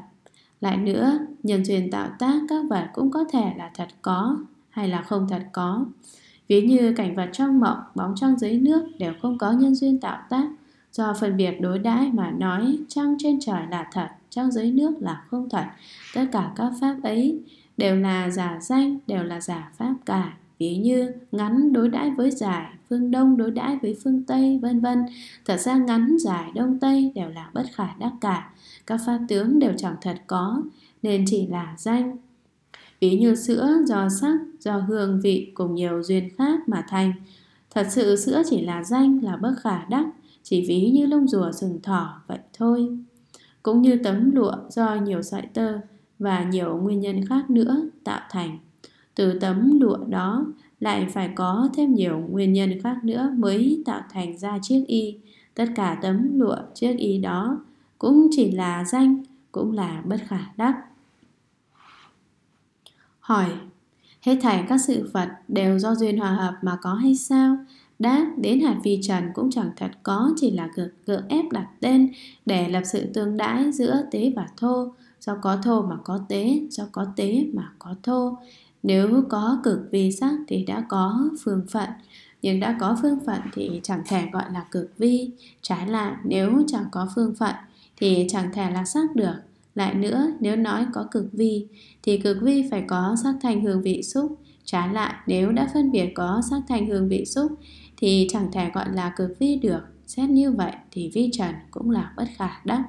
Lại nữa, nhân duyên tạo tác các vật cũng có thể là thật có hay là không thật có. Ví như cảnh vật trong mộng, bóng trăng dưới nước đều không có nhân duyên tạo tác, do phân biệt đối đãi mà nói trăng trên trời là thật, trăng dưới nước là không thật. Tất cả các pháp ấy đều là giả danh, đều là giả pháp cả. Ví như ngắn đối đãi với dài, phương Đông đối đãi với phương Tây, vân vân. Thật ra ngắn, dài, Đông, Tây đều là bất khả đắc cả. Các pháp tướng đều chẳng thật có, nên chỉ là danh. Ví như sữa do sắc, do hương vị cùng nhiều duyên khác mà thành. Thật sự sữa chỉ là danh, là bất khả đắc, chỉ ví như lông rùa sừng thỏ vậy thôi. Cũng như tấm lụa do nhiều sợi tơ và nhiều nguyên nhân khác nữa tạo thành. Từ tấm lụa đó lại phải có thêm nhiều nguyên nhân khác nữa mới tạo thành ra chiếc y. Tất cả tấm lụa chiếc y đó cũng chỉ là danh, cũng là bất khả đắc. Hỏi: hết thảy các sự vật đều do duyên hòa hợp mà có hay sao? Đáp: đến hạt vi trần cũng chẳng thật có, chỉ là gượng ép đặt tên để lập sự tương đãi giữa tế và thô. Do có thô mà có tế, do có tế mà có thô. Nếu có cực vi sắc thì đã có phương phận, nhưng đã có phương phận thì chẳng thể gọi là cực vi. Trái lại, nếu chẳng có phương phận thì chẳng thể là sắc được. Lại nữa, nếu nói có cực vi thì cực vi phải có sắc thanh hương vị xúc. Trái lại, nếu đã phân biệt có sắc thanh hương vị xúc thì chẳng thể gọi là cực vi được. Xét như vậy thì vi trần cũng là bất khả đắc.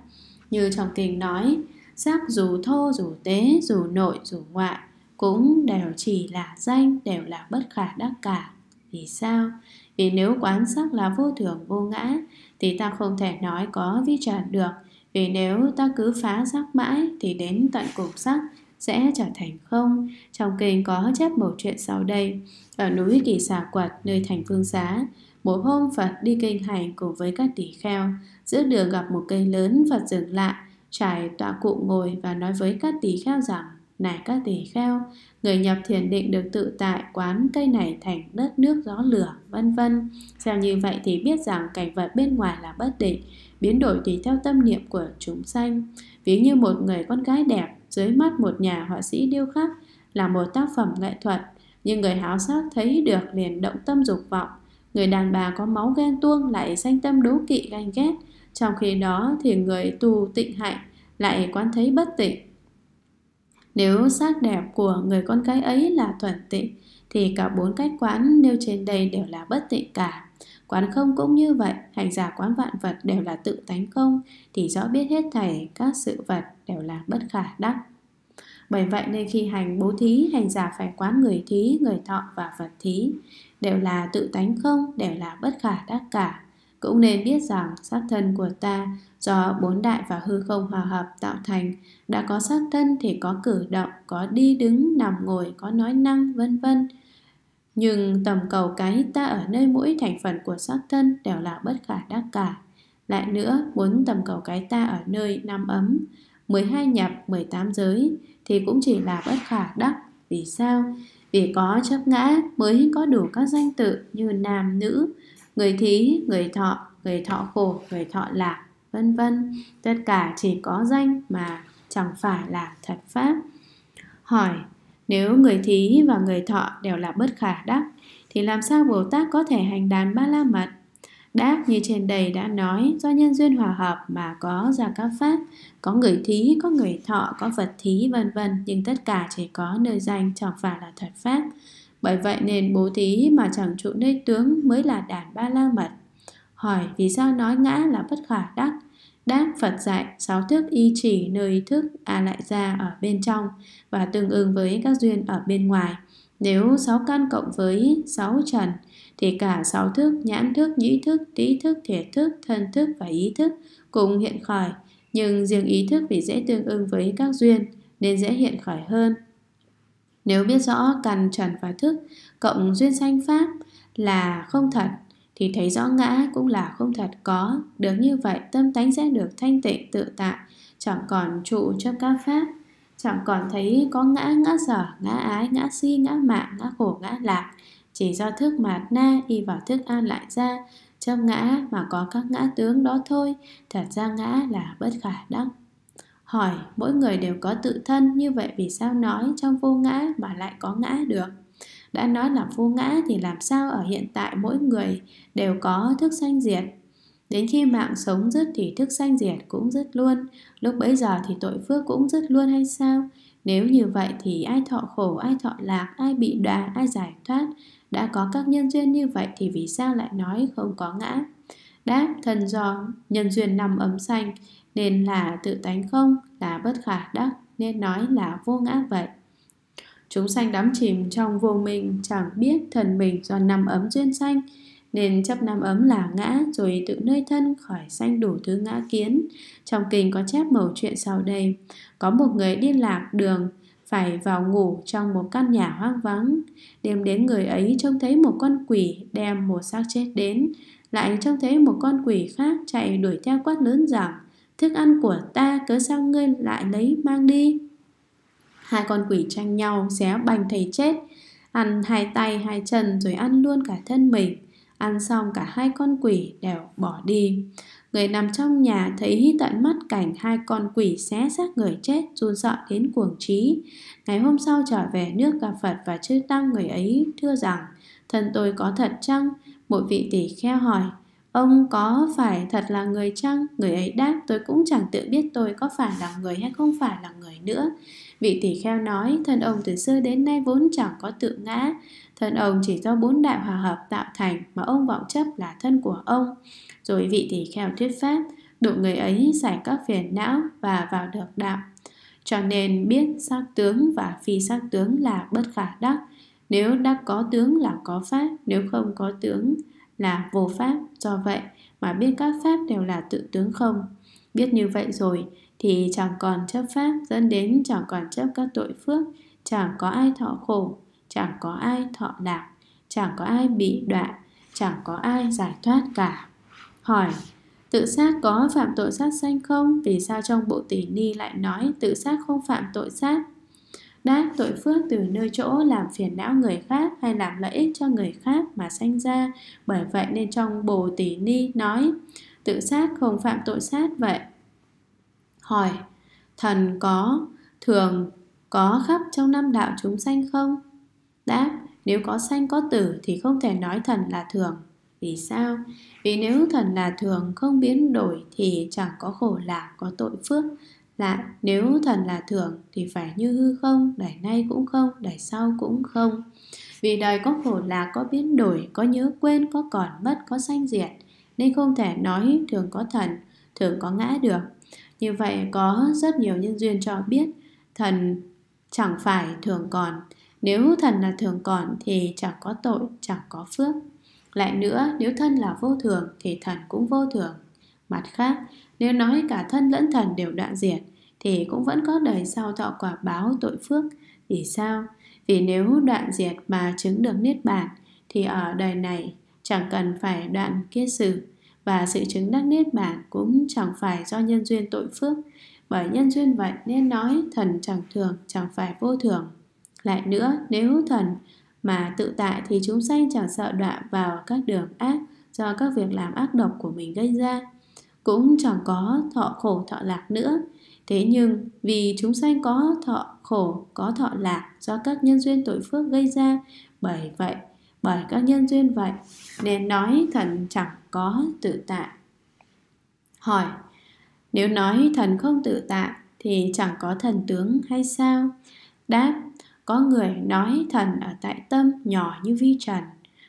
Như trong kinh nói, sắc dù thô, dù tế, dù nội, dù ngoại cũng đều chỉ là danh, đều là bất khả đắc cả. Vì sao? Vì nếu quán sắc là vô thường vô ngã thì ta không thể nói có vi trần được. Vì nếu ta cứ phá sắc mãi thì đến tận cùng sắc sẽ trở thành không. Trong kinh có chép một chuyện sau đây. Ở núi Kỳ Xà Quật, nơi thành Phương Xá, một hôm Phật đi kinh hành cùng với các tỳ kheo. Giữa đường gặp một cây lớn, Phật dừng lại, trải tọa cụ ngồi và nói với các tỳ kheo rằng: này các tỳ kheo, người nhập thiền định được tự tại quán cây này thành đất nước gió lửa, vân vân. Xem như vậy thì biết rằng cảnh vật bên ngoài là bất định, biến đổi tùy theo tâm niệm của chúng sanh. Ví như một người con gái đẹp dưới mắt một nhà họa sĩ điêu khắc là một tác phẩm nghệ thuật, nhưng người háo sắc thấy được liền động tâm dục vọng. Người đàn bà có máu ghen tuông lại sanh tâm đố kỵ ganh ghét. Trong khi đó thì người tu tịnh hạnh lại quán thấy bất tịnh. Nếu sắc đẹp của người con gái ấy là thuần tịnh thì cả bốn cách quán nêu trên đây đều là bất tịnh cả. Quán không cũng như vậy, hành giả quán vạn vật đều là tự tánh không thì rõ biết hết thảy các sự vật đều là bất khả đắc. Bởi vậy nên khi hành bố thí, hành giả phải quán người thí, người thọ và vật thí đều là tự tánh không, đều là bất khả đắc cả. Cũng nên biết rằng sắc thân của ta do bốn đại và hư không hòa hợp tạo thành. Đã có sắc thân thì có cử động, có đi đứng, nằm ngồi, có nói năng, vân vân. Nhưng tầm cầu cái ta ở nơi mỗi thành phần của sắc thân đều là bất khả đắc cả. Lại nữa, muốn tầm cầu cái ta ở nơi 5 ấm, 12 nhập, 18 giới thì cũng chỉ là bất khả đắc. Vì sao? Vì có chấp ngã mới có đủ các danh tự như nam, nữ, người thí, người thọ khổ, người thọ lạc, vân vân. Tất cả chỉ có danh mà chẳng phải là thật pháp. Hỏi: nếu người thí và người thọ đều là bất khả đắc thì làm sao Bồ Tát có thể hành đàn ba la mật? Đáp như trên đây đã nói, do nhân duyên hòa hợp mà có ra các pháp, có người thí, có người thọ, có vật thí, vân vân, nhưng tất cả chỉ có nơi danh chẳng phải là thật pháp. Bởi vậy nên bố thí mà chẳng trụ nơi tướng mới là đàn ba la mật. Hỏi vì sao nói ngã là bất khả đắc? Đáp Phật dạy sáu thức y chỉ nơi thức A Lại Gia ở bên trong và tương ứng với các duyên ở bên ngoài. Nếu sáu căn cộng với sáu trần thì cả sáu thức nhãn thức, nhĩ thức, tý thức, thiệt thức, thân thức và ý thức cùng hiện khởi. Nhưng riêng ý thức vì dễ tương ứng với các duyên nên dễ hiện khởi hơn. Nếu biết rõ căn trần và thức cộng duyên sanh pháp là không thật thì thấy rõ ngã cũng là không thật có. Được như vậy tâm tánh sẽ được thanh tịnh tự tại, chẳng còn trụ chấp các pháp, chẳng còn thấy có ngã, ngã sở, ngã ái, ngã si, ngã mạn, ngã khổ, ngã lạc. Chỉ do thức mạt na y vào thức An Lại Gia chấp ngã mà có các ngã tướng đó thôi. Thật ra ngã là bất khả đắc. Hỏi mỗi người đều có tự thân, như vậy vì sao nói trong vô ngã mà lại có ngã được? Đã nói là vô ngã thì làm sao ở hiện tại mỗi người đều có thức sanh diệt? Đến khi mạng sống dứt thì thức sanh diệt cũng dứt luôn. Lúc bấy giờ thì tội phước cũng dứt luôn hay sao? Nếu như vậy thì ai thọ khổ, ai thọ lạc, ai bị đọa, ai giải thoát? Đã có các nhân duyên như vậy thì vì sao lại nói không có ngã? Đáp thân do nhân duyên năm ấm sanh nên là tự tánh không, là bất khả đắc, nên nói là vô ngã vậy. Chúng sanh đắm chìm trong vô minh, chẳng biết thần mình do năm ấm duyên sanh nên chấp năm ấm là ngã, rồi tự nơi thân khỏi sanh đủ thứ ngã kiến. Trong kinh có chép mẩu chuyện sau đây. Có một người đi lạc đường phải vào ngủ trong một căn nhà hoang vắng. Đêm đến người ấy trông thấy một con quỷ đem một xác chết đến, lại trông thấy một con quỷ khác chạy đuổi theo quát lớn rằng: thức ăn của ta cớ sao ngươi lại lấy mang đi? Hai con quỷ tranh nhau xé bành thầy chết, ăn hai tay hai chân rồi ăn luôn cả thân mình. Ăn xong cả hai con quỷ đều bỏ đi. Người nằm trong nhà thấy tận mắt cảnh hai con quỷ xé xác người chết, run sợ đến cuồng trí. Ngày hôm sau trở về nước gặp Phật và chư tăng, người ấy thưa rằng: thân tôi có thật chăng? Một vị tỷ kheo hỏi: ông có phải thật là người chăng? Người ấy đáp: tôi cũng chẳng tự biết tôi có phải là người hay không phải là người nữa. Vị tỷ kheo nói: thân ông từ xưa đến nay vốn chẳng có tự ngã. Thân ông chỉ do bốn đại hòa hợp tạo thành mà ông vọng chấp là thân của ông. Rồi vị tỷ kheo thuyết pháp, độ người ấy giải các phiền não và vào được đạo. Cho nên biết sắc tướng và phi sắc tướng là bất khả đắc. Nếu đã có tướng là có pháp, nếu không có tướng là vô pháp. Do vậy mà biết các pháp đều là tự tướng không. Biết như vậy rồi thì chẳng còn chấp pháp, dẫn đến chẳng còn chấp các tội phước. Chẳng có ai thọ khổ, chẳng có ai thọ lạc, chẳng có ai bị đọa, chẳng có ai giải thoát cả. Hỏi tự sát có phạm tội sát sanh không? Vì sao trong bộ tỷ ni lại nói tự sát không phạm tội sát? Đáp tội phước từ nơi chỗ làm phiền não người khác hay làm lợi ích cho người khác mà sanh ra. Bởi vậy nên trong Bồ Tỳ Ni nói tự sát không phạm tội sát vậy. Hỏi thần có thường có khắp trong năm đạo chúng sanh không? Đáp nếu có sanh có tử thì không thể nói thần là thường. Vì sao? Vì nếu thần là thường không biến đổi thì chẳng có khổ lạc, có tội phước. Lại nếu thần là thường thì phải như hư không, đời nay cũng không, đời sau cũng không. Vì đời có khổ lạc, có biến đổi, có nhớ quên, có còn mất, có sanh diệt, nên không thể nói thường có thần, thường có ngã được. Như vậy có rất nhiều nhân duyên cho biết thần chẳng phải thường còn. Nếu thần là thường còn thì chẳng có tội, chẳng có phước. Lại nữa, nếu thân là vô thường thì thần cũng vô thường. Mặt khác, nếu nói cả thân lẫn thần đều đoạn diệt thì cũng vẫn có đời sau thọ quả báo tội phước. Vì sao? Vì nếu đoạn diệt mà chứng được Niết Bàn thì ở đời này chẳng cần phải đoạn kiết sử, và sự chứng đắc Niết Bàn cũng chẳng phải do nhân duyên tội phước. Bởi nhân duyên vậy nên nói thần chẳng thường, chẳng phải vô thường. Lại nữa, nếu thần mà tự tại thì chúng sanh chẳng sợ đọa vào các đường ác do các việc làm ác độc của mình gây ra, cũng chẳng có thọ khổ thọ lạc nữa. Thế nhưng vì chúng sanh có thọ khổ, có thọ lạc do các nhân duyên tội phước gây ra, bởi vậy bởi các nhân duyên vậy nên nói thần chẳng có tự tại. Hỏi: nếu nói thần không tự tại thì chẳng có thần tướng hay sao? Đáp: có người nói thần ở tại tâm nhỏ như vi trần.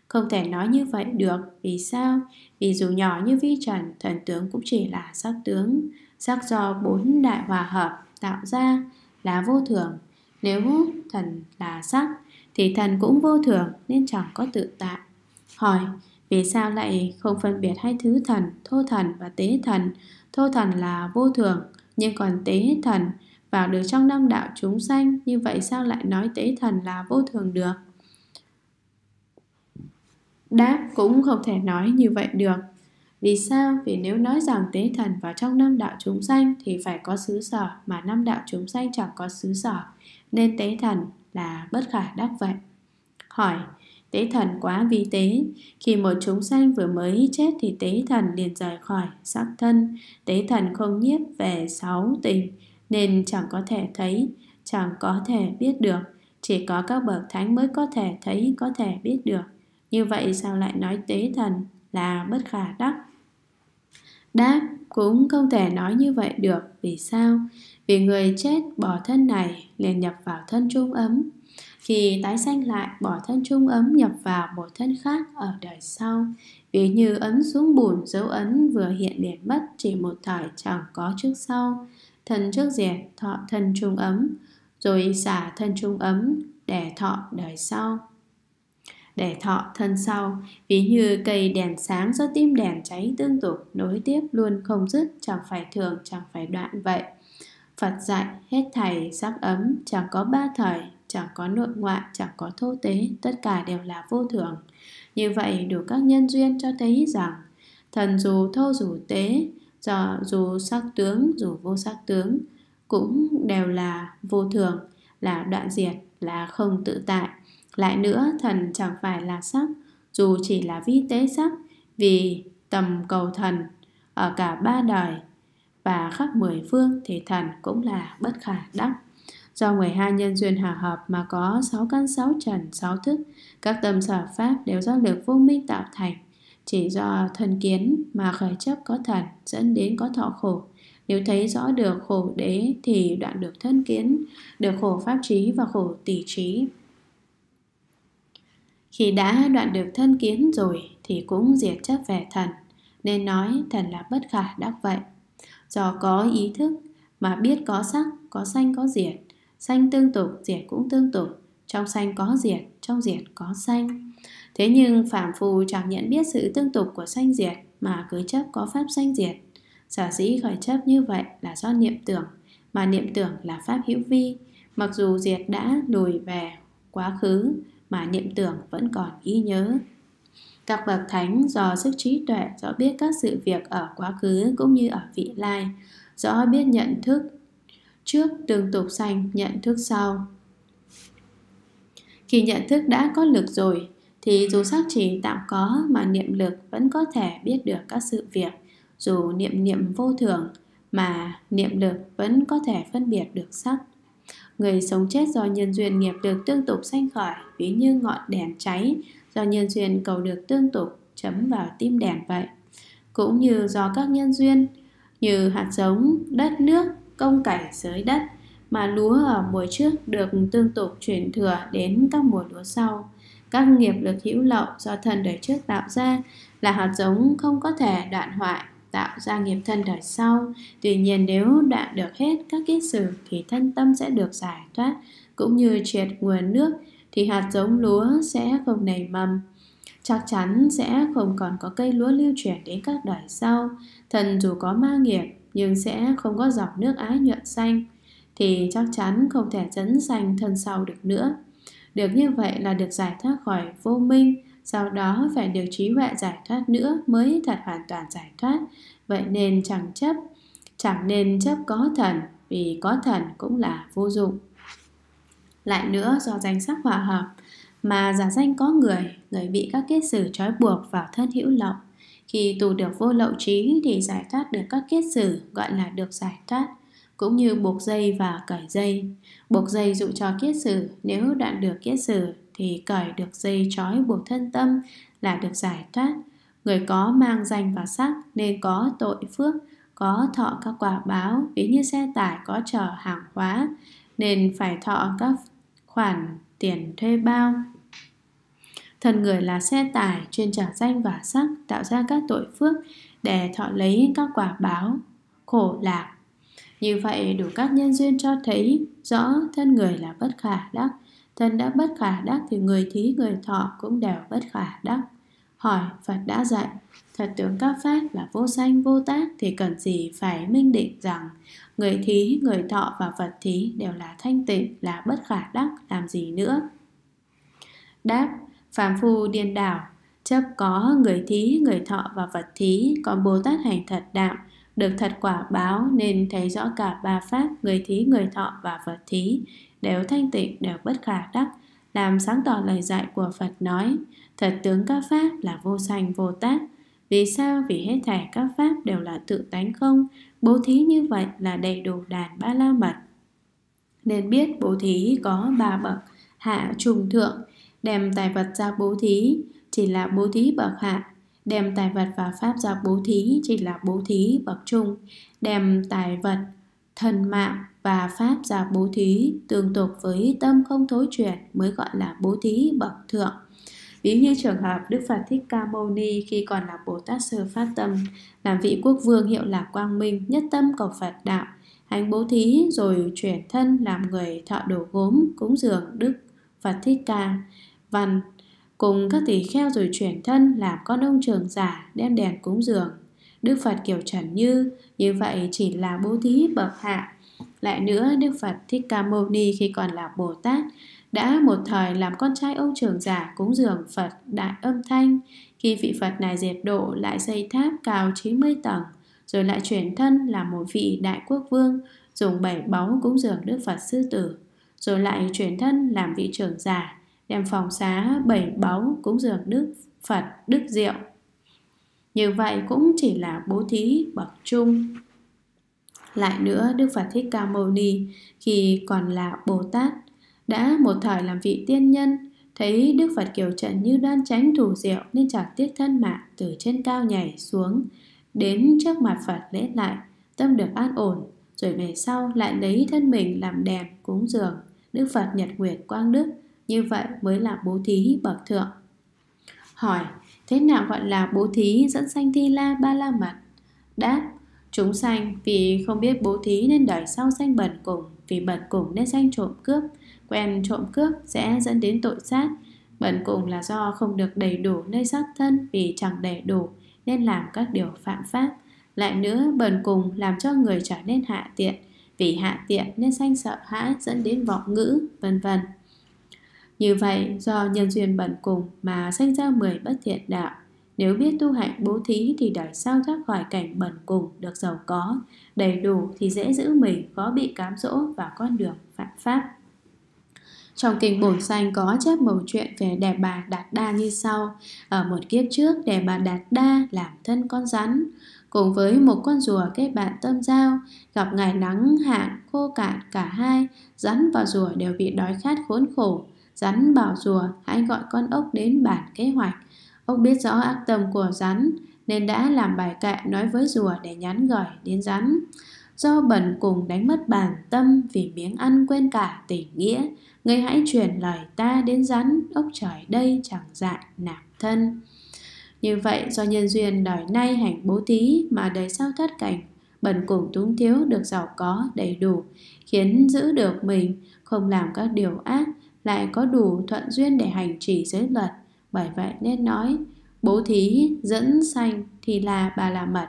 Không thể nói như vậy được. Vì sao? Vì dù nhỏ như vi trần, thần tướng cũng chỉ là sắc tướng. Sắc do bốn đại hòa hợp tạo ra là vô thường. Nếu thần là sắc thì thần cũng vô thường nên chẳng có tự tại. Hỏi: vì sao lại không phân biệt hai thứ thần, thô thần và tế thần? Thô thần là vô thường, nhưng còn tế thần vào được trong năm đạo chúng sanh, như vậy sao lại nói tế thần là vô thường được? Đáp: cũng không thể nói như vậy được. Vì sao? Vì nếu nói rằng tế thần vào trong năm đạo chúng sanh thì phải có xứ sở, mà năm đạo chúng sanh chẳng có xứ sở, nên tế thần là bất khả đắc vậy. Hỏi: tế thần quá vi tế. Khi một chúng sanh vừa mới chết thì tế thần liền rời khỏi sắc thân. Tế thần không nhiếp về sáu tình nên chẳng có thể thấy, chẳng có thể biết được. Chỉ có các bậc thánh mới có thể thấy, có thể biết được. Như vậy sao lại nói tế thần là bất khả đắc? Đáp: cũng không thể nói như vậy được. Vì sao? Vì người chết bỏ thân này liền nhập vào thân trung ấm. Khi tái sanh lại, bỏ thân trung ấm nhập vào một thân khác ở đời sau. Ví như ấn xuống bùn, dấu ấn vừa hiện liền mất, chỉ một thời chẳng có trước sau. Thân trước diệt thọ thân trung ấm, rồi xả thân trung ấm để thọ đời sau, để thọ thân sau. Ví như cây đèn sáng do tim đèn cháy tương tục nối tiếp luôn không dứt, chẳng phải thường, chẳng phải đoạn vậy. Phật dạy hết thảy sắc ấm chẳng có ba thời, chẳng có nội ngoại, chẳng có thô tế, tất cả đều là vô thường. Như vậy đủ các nhân duyên cho thấy rằng thần dù thô dù tế, dù sắc tướng dù vô sắc tướng cũng đều là vô thường, là đoạn diệt, là không tự tại. Lại nữa, thần chẳng phải là sắc, dù chỉ là vi tế sắc, vì tầm cầu thần ở cả ba đời và khắp mười phương thì thần cũng là bất khả đắc. Do 12 nhân duyên hòa hợp mà có 6 căn, 6 trần, 6 thức. Các tâm sở pháp đều do lực vô minh tạo thành. Chỉ do thân kiến mà khởi chấp có thần, dẫn đến có thọ khổ. Nếu thấy rõ được khổ đế thì đoạn được thân kiến, được khổ pháp trí và khổ tỷ trí. Khi đã đoạn được thân kiến rồi thì cũng diệt chấp về thần, nên nói thần là bất khả đắc vậy. Do có ý thức mà biết có sắc, có sanh có diệt. Sanh tương tục, diệt cũng tương tục. Trong sanh có diệt, trong diệt có sanh. Thế nhưng phàm phu chẳng nhận biết sự tương tục của sanh diệt mà cứ chấp có pháp sanh diệt. Sở dĩ khởi chấp như vậy là do niệm tưởng, mà niệm tưởng là pháp hữu vi. Mặc dù diệt đã lùi về quá khứ mà niệm tưởng vẫn còn ghi nhớ. Các bậc thánh do sức trí tuệ rõ biết các sự việc ở quá khứ cũng như ở vị lai, rõ biết nhận thức trước tương tục sanh, nhận thức sau. Khi nhận thức đã có lực rồi thì dù sắc chỉ tạm có mà niệm lực vẫn có thể biết được các sự việc. Dù niệm vô thường mà niệm lực vẫn có thể phân biệt được sắc. Người sống chết do nhân duyên nghiệp được tương tục sanh khởi, ví như ngọn đèn cháy do nhân duyên cầu được tương tục chấm vào tim đèn vậy. Cũng như do các nhân duyên như hạt giống, đất nước, công cải dưới đất mà lúa ở mùa trước được tương tục chuyển thừa đến các mùa lúa sau. Các nghiệp lực hữu lậu do thân đời trước tạo ra là hạt giống không có thể đoạn hoại, tạo ra nghiệp thân đời sau. Tuy nhiên nếu đoạn được hết các kiết sử thì thân tâm sẽ được giải thoát, cũng như triệt nguồn nước thì hạt giống lúa sẽ không nảy mầm. Chắc chắn sẽ không còn có cây lúa lưu chuyển đến các đời sau. Thần dù có ma nghiệp nhưng sẽ không có dòng nước ái nhuận xanh thì chắc chắn không thể dẫn sanh thân sau được nữa. Được như vậy là được giải thoát khỏi vô minh, sau đó phải được trí huệ giải thoát nữa mới thật hoàn toàn giải thoát. Vậy nên chẳng nên chấp có thần, vì có thần cũng là vô dụng. Lại nữa, do danh sắc hòa hợp mà giả danh có người, người bị các kiết sử trói buộc vào thân hữu lậu. Khi tu được vô lậu trí thì giải thoát được các kiết sử, gọi là được giải thoát. Cũng như buộc dây và cởi dây. Buộc dây dụ cho kiết sử, nếu đoạn được kiết sử thì cởi được dây trói buộc thân tâm là được giải thoát. Người có mang danh và sắc nên có tội phước, có thọ các quả báo, ví như xe tải có chở hàng hóa nên phải thọ các khoản tiền thuê bao. Thân người là xe tải chuyên chở danh và sắc, tạo ra các tội phước để thọ lấy các quả báo khổ lạc. Như vậy đủ các nhân duyên cho thấy rõ thân người là bất khả đắc. Thân đã bất khả đắc thì người thí người thọ cũng đều bất khả đắc. Hỏi: Phật đã dạy thật tướng các pháp là vô sanh vô tác, thì cần gì phải minh định rằng người thí, người thọ và vật thí đều là thanh tịnh, là bất khả đắc, làm gì nữa? Đáp: Phàm phu điên đảo chấp có người thí, người thọ và vật thí, còn Bồ Tát hành thật đạo, được thật quả báo nên thấy rõ cả ba pháp người thí, người thọ và vật thí đều thanh tịnh, đều bất khả đắc, làm sáng tỏ lời dạy của Phật nói thật tướng các pháp là vô sanh vô tác. Vì sao? Vì hết thảy các pháp đều là tự tánh không. Bố thí như vậy là đầy đủ đàn ba la mật. Nên biết bố thí có ba bậc hạ trùng thượng. Đem tài vật ra bố thí chỉ là bố thí bậc hạ. Đem tài vật và pháp ra bố thí chỉ là bố thí bậc trung. Đem tài vật, thân mạng và pháp ra bố thí tương tục với tâm không thối chuyển mới gọi là bố thí bậc thượng. Ví như trường hợp Đức Phật Thích Ca Mâu Ni khi còn là Bồ Tát Sơ Phát Tâm, làm vị quốc vương hiệu là Quang Minh, nhất tâm cầu Phật đạo, hành bố thí rồi chuyển thân làm người thọ đồ gốm cúng dường Đức Phật Thích Ca Văn, cùng các tỳ kheo rồi chuyển thân làm con ông trưởng giả, đem đèn cúng dường Đức Phật Kiều Trần Như. Như vậy chỉ là bố thí bậc hạ. Lại nữa, Đức Phật Thích Ca Mâu Ni khi còn là Bồ Tát đã một thời làm con trai ông trưởng giả cúng dường Phật Đại Âm Thanh. Khi vị Phật này diệt độ lại xây tháp cao 90 tầng, rồi lại chuyển thân làm một vị đại quốc vương, dùng 7 báu cúng dường Đức Phật Sư Tử. Rồi lại chuyển thân làm vị trưởng giả, đem phòng xá 7 báu cúng dường Đức Phật Đức Diệu. Như vậy cũng chỉ là bố thí bậc trung. Lại nữa, Đức Phật Thích Ca Mâu Ni khi còn là Bồ Tát đã một thời làm vị tiên nhân, thấy Đức Phật Kiều Trần Như đoan chánh thủ diệu nên chẳng tiếc thân mạng, từ trên cao nhảy xuống đến trước mặt Phật lễ lại, tâm được an ổn, rồi về sau lại lấy thân mình làm đèn cúng dường Đức Phật Nhật Nguyệt Quang Đức. Như vậy mới là bố thí bậc thượng. Hỏi: Thế nào gọi là bố thí dẫn sanh Thi La Ba La Mật? Đáp: Chúng sanh vì không biết bố thí nên đời sau sanh bần cùng, vì bần cùng nên sanh trộm cướp, quen trộm cướp sẽ dẫn đến tội sát. Bần cùng là do không được đầy đủ nơi sắc thân, vì chẳng đầy đủ nên làm các điều phạm pháp. Lại nữa, bần cùng làm cho người trở nên hạ tiện, vì hạ tiện nên sanh sợ hãi dẫn đến vọng ngữ, vân vân. Như vậy, do nhân duyên bần cùng mà sanh ra 10 bất thiện đạo. Nếu biết tu hạnh bố thí thì đời sau thoát khỏi cảnh bần cùng, được giàu có, đầy đủ thì dễ giữ mình, khó bị cám dỗ và con đường phạm pháp. Trong kinh Bổn Sanh có chép mẩu chuyện về Đề Bà Đạt Đa như sau. Ở một kiếp trước, Đề Bà Đạt Đa làm thân con rắn, cùng với một con rùa kết bạn tâm giao. Gặp ngày nắng hạn khô cạn, cả hai rắn và rùa đều bị đói khát khốn khổ. Rắn bảo rùa: Hãy gọi con ốc đến bàn kế hoạch. Ốc biết rõ ác tâm của rắn nên đã làm bài kệ nói với rùa để nhắn gửi đến rắn. Do bần cùng đánh mất bản tâm, vì miếng ăn quên cả tình nghĩa, ngươi hãy truyền lời ta đến rắn, ốc trời đây chẳng dại nạp thân. Như vậy, do nhân duyên đời nay hành bố thí mà đời sau thoát cảnh bần cùng túng thiếu, được giàu có đầy đủ, khiến giữ được mình, không làm các điều ác, lại có đủ thuận duyên để hành trì giới luật. Bởi vậy nên nói bố thí dẫn sanh Thi La Ba La Mật.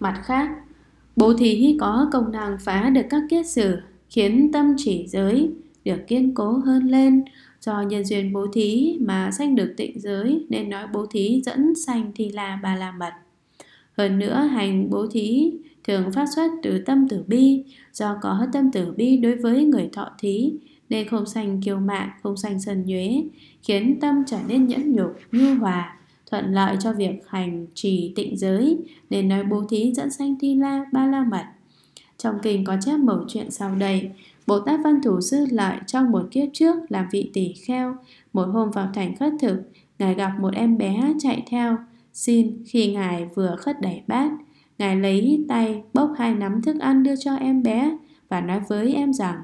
Mặt khác, bố thí có công năng phá được các kiết sử, khiến tâm chỉ giới được kiên cố hơn lên. Do nhân duyên bố thí mà sanh được tịnh giới nên nói bố thí dẫn sanh Thi La Ba La Mật. Hơn nữa, hành bố thí thường phát xuất từ tâm từ bi. Do có tâm từ bi đối với người thọ thí nên không sanh kiêu mạn, không sanh sân nhuế, khiến tâm trở nên nhẫn nhục, nhu hòa, thuận lợi cho việc hành trì tịnh giới nên nói bố thí dẫn sanh Thi La Ba La Mật. Trong kinh có chép mẩu chuyện sau đây. Bồ Tát Văn Thù Sư Lợi trong một kiếp trước làm vị tỷ kheo. Một hôm vào thành khất thực, Ngài gặp một em bé chạy theo xin. Khi Ngài vừa khất đẩy bát, Ngài lấy tay bốc 2 nắm thức ăn đưa cho em bé và nói với em rằng: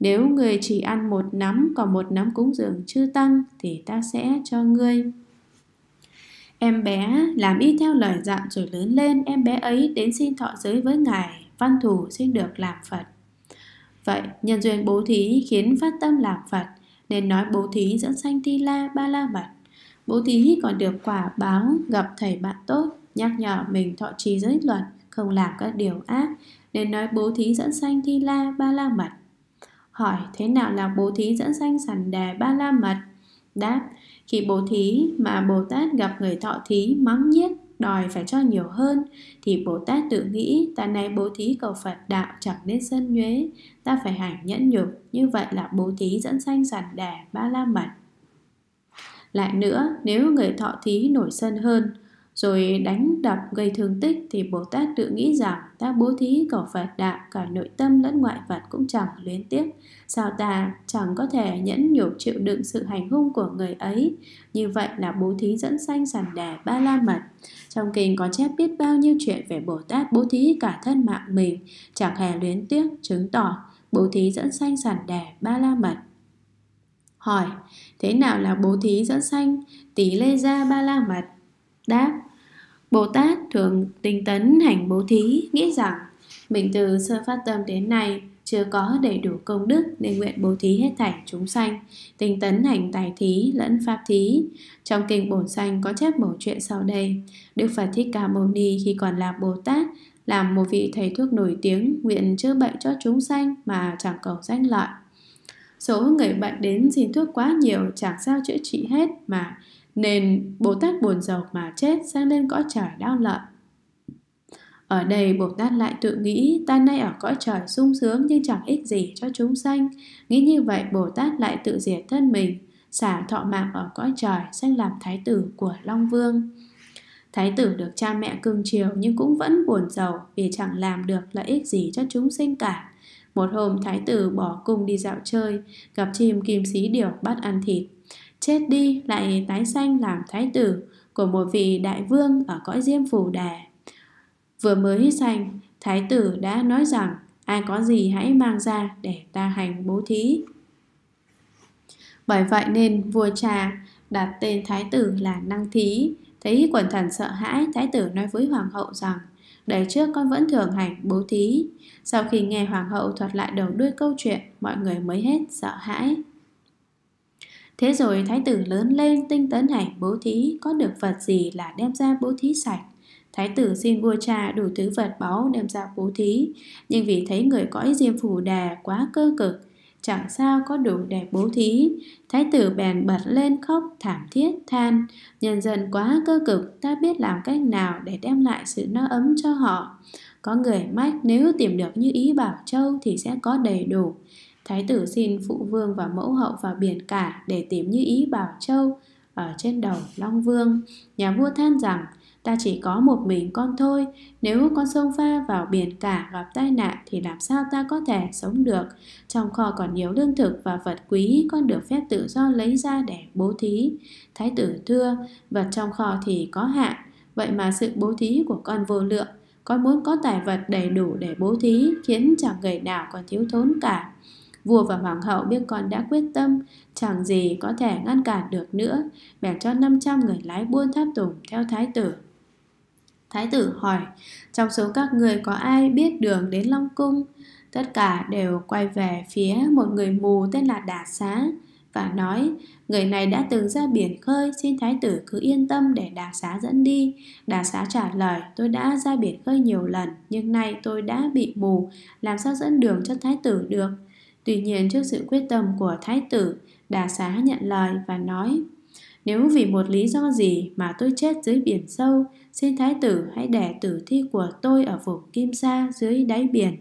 nếu người chỉ ăn 1 nắm, còn 1 nắm cúng dường chư tăng thì ta sẽ cho ngươi. Em bé làm y theo lời dặn rồi lớn lên. Em bé ấy đến xin thọ giới với Ngài Văn Thù xin được làm Phật. Vậy nhân duyên bố thí khiến phát tâm làm Phật, nên nói bố thí dẫn sanh Thi La Ba La Mật. Bố thí còn được quả báo gặp thầy bạn tốt, nhắc nhở mình thọ trì giới luật, không làm các điều ác, nên nói bố thí dẫn sanh Thi La Ba La Mật. Hỏi thế nào là bố thí dẫn sanh Sẵn Đề Ba La Mật? Đáp: khi bố thí mà Bồ Tát gặp người thọ thí mắng nhiếc đòi phải cho nhiều hơn, thì Bồ Tát tự nghĩ: ta nay bố thí cầu Phật đạo chẳng nên sân nhuế, ta phải hành nhẫn nhục. Như vậy là bố thí dẫn sanh Sẵn Đề Ba La Mật. Lại nữa, nếu người thọ thí nổi sân hơn rồi đánh đập gây thương tích, thì Bồ Tát tự nghĩ rằng: ta bố thí cầu Phật đạo, cả nội tâm lẫn ngoại vật cũng chẳng luyến tiếc, sao ta chẳng có thể nhẫn nhục chịu đựng sự hành hung của người ấy. Như vậy là bố thí dẫn sanh Sẵn Đề Ba La Mật. Trong kinh có chép biết bao nhiêu chuyện về Bồ Tát bố thí cả thân mạng mình, chẳng hề luyến tiếc, chứng tỏ bố thí dẫn sanh Sẵn Đề Ba La Mật. Hỏi thế nào là bố thí dẫn sanh Tỷ Lê Gia Ba La Mật? Đáp: Bồ Tát thường tinh tấn hành bố thí, nghĩ rằng mình từ sơ phát tâm đến nay chưa có đầy đủ công đức, nên nguyện bố thí hết thảy chúng sanh, tinh tấn hành tài thí lẫn pháp thí. Trong kinh Bổn Sanh có chép mẩu chuyện sau đây. Đức Phật Thích Ca Mâu Ni khi còn là Bồ Tát làm một vị thầy thuốc nổi tiếng, nguyện chữa bệnh cho chúng sanh mà chẳng cầu danh lợi. Số người bệnh đến xin thuốc quá nhiều, chẳng sao chữa trị hết mà, nên Bồ Tát buồn rầu mà chết, sang lên cõi trời đau lợi. Ở đây Bồ Tát lại tự nghĩ: ta nay ở cõi trời sung sướng nhưng chẳng ích gì cho chúng sanh. Nghĩ như vậy, Bồ Tát lại tự diệt thân mình, xả thọ mạng ở cõi trời, sanh làm thái tử của Long Vương. Thái tử được cha mẹ cưng chiều nhưng cũng vẫn buồn rầu vì chẳng làm được lợi ích gì cho chúng sinh cả. Một hôm, thái tử bỏ cung đi dạo chơi, gặp chim kim xí điểu bắt ăn thịt. Chết đi lại tái sanh làm thái tử của một vị đại vương ở cõi Diêm Phù Đà. Vừa mới sanh, thái tử đã nói rằng: ai có gì hãy mang ra để ta hành bố thí. Bởi vậy nên vua cha đặt tên thái tử là Năng Thí. Thấy quần thần sợ hãi, thái tử nói với hoàng hậu rằng: đời trước con vẫn thường hành bố thí. Sau khi nghe hoàng hậu thuật lại đầu đuôi câu chuyện, mọi người mới hết sợ hãi. Thế rồi thái tử lớn lên tinh tấn hành bố thí, có được vật gì là đem ra bố thí sạch. Thái tử xin vua cha đủ thứ vật báu đem ra bố thí, nhưng vì thấy người cõi Diêm Phù Đà quá cơ cực, chẳng sao có đủ để bố thí. Thái tử bèn bật lên khóc thảm thiết than: nhân dân quá cơ cực, ta biết làm cách nào để đem lại sự no ấm cho họ. Có người mách nếu tìm được như ý bảo châu thì sẽ có đầy đủ. Thái tử xin phụ vương và mẫu hậu vào biển cả để tìm như ý bảo châu ở trên đầu Long Vương. Nhà vua than rằng: ta chỉ có một mình con thôi, nếu con xông pha vào biển cả gặp tai nạn thì làm sao ta có thể sống được. Trong kho còn nhiều lương thực và vật quý, con được phép tự do lấy ra để bố thí. Thái tử thưa: vật trong kho thì có hạn, vậy mà sự bố thí của con vô lượng. Con muốn có tài vật đầy đủ để bố thí, khiến chẳng người nào còn thiếu thốn cả. Vua và hoàng hậu biết con đã quyết tâm, chẳng gì có thể ngăn cản được nữa, bèn cho 500 người lái buôn tháp tùng theo thái tử. Thái tử hỏi: trong số các người có ai biết đường đến Long Cung? Tất cả đều quay về phía một người mù tên là Đà Xá và nói: người này đã từng ra biển khơi, xin thái tử cứ yên tâm để Đà Xá dẫn đi. Đà Xá trả lời: tôi đã ra biển khơi nhiều lần, nhưng nay tôi đã bị mù, làm sao dẫn đường cho thái tử được. Tuy nhiên trước sự quyết tâm của thái tử, Đà Xá nhận lời và nói: nếu vì một lý do gì mà tôi chết dưới biển sâu, xin thái tử hãy để tử thi của tôi ở vùng Kim Sa dưới đáy biển.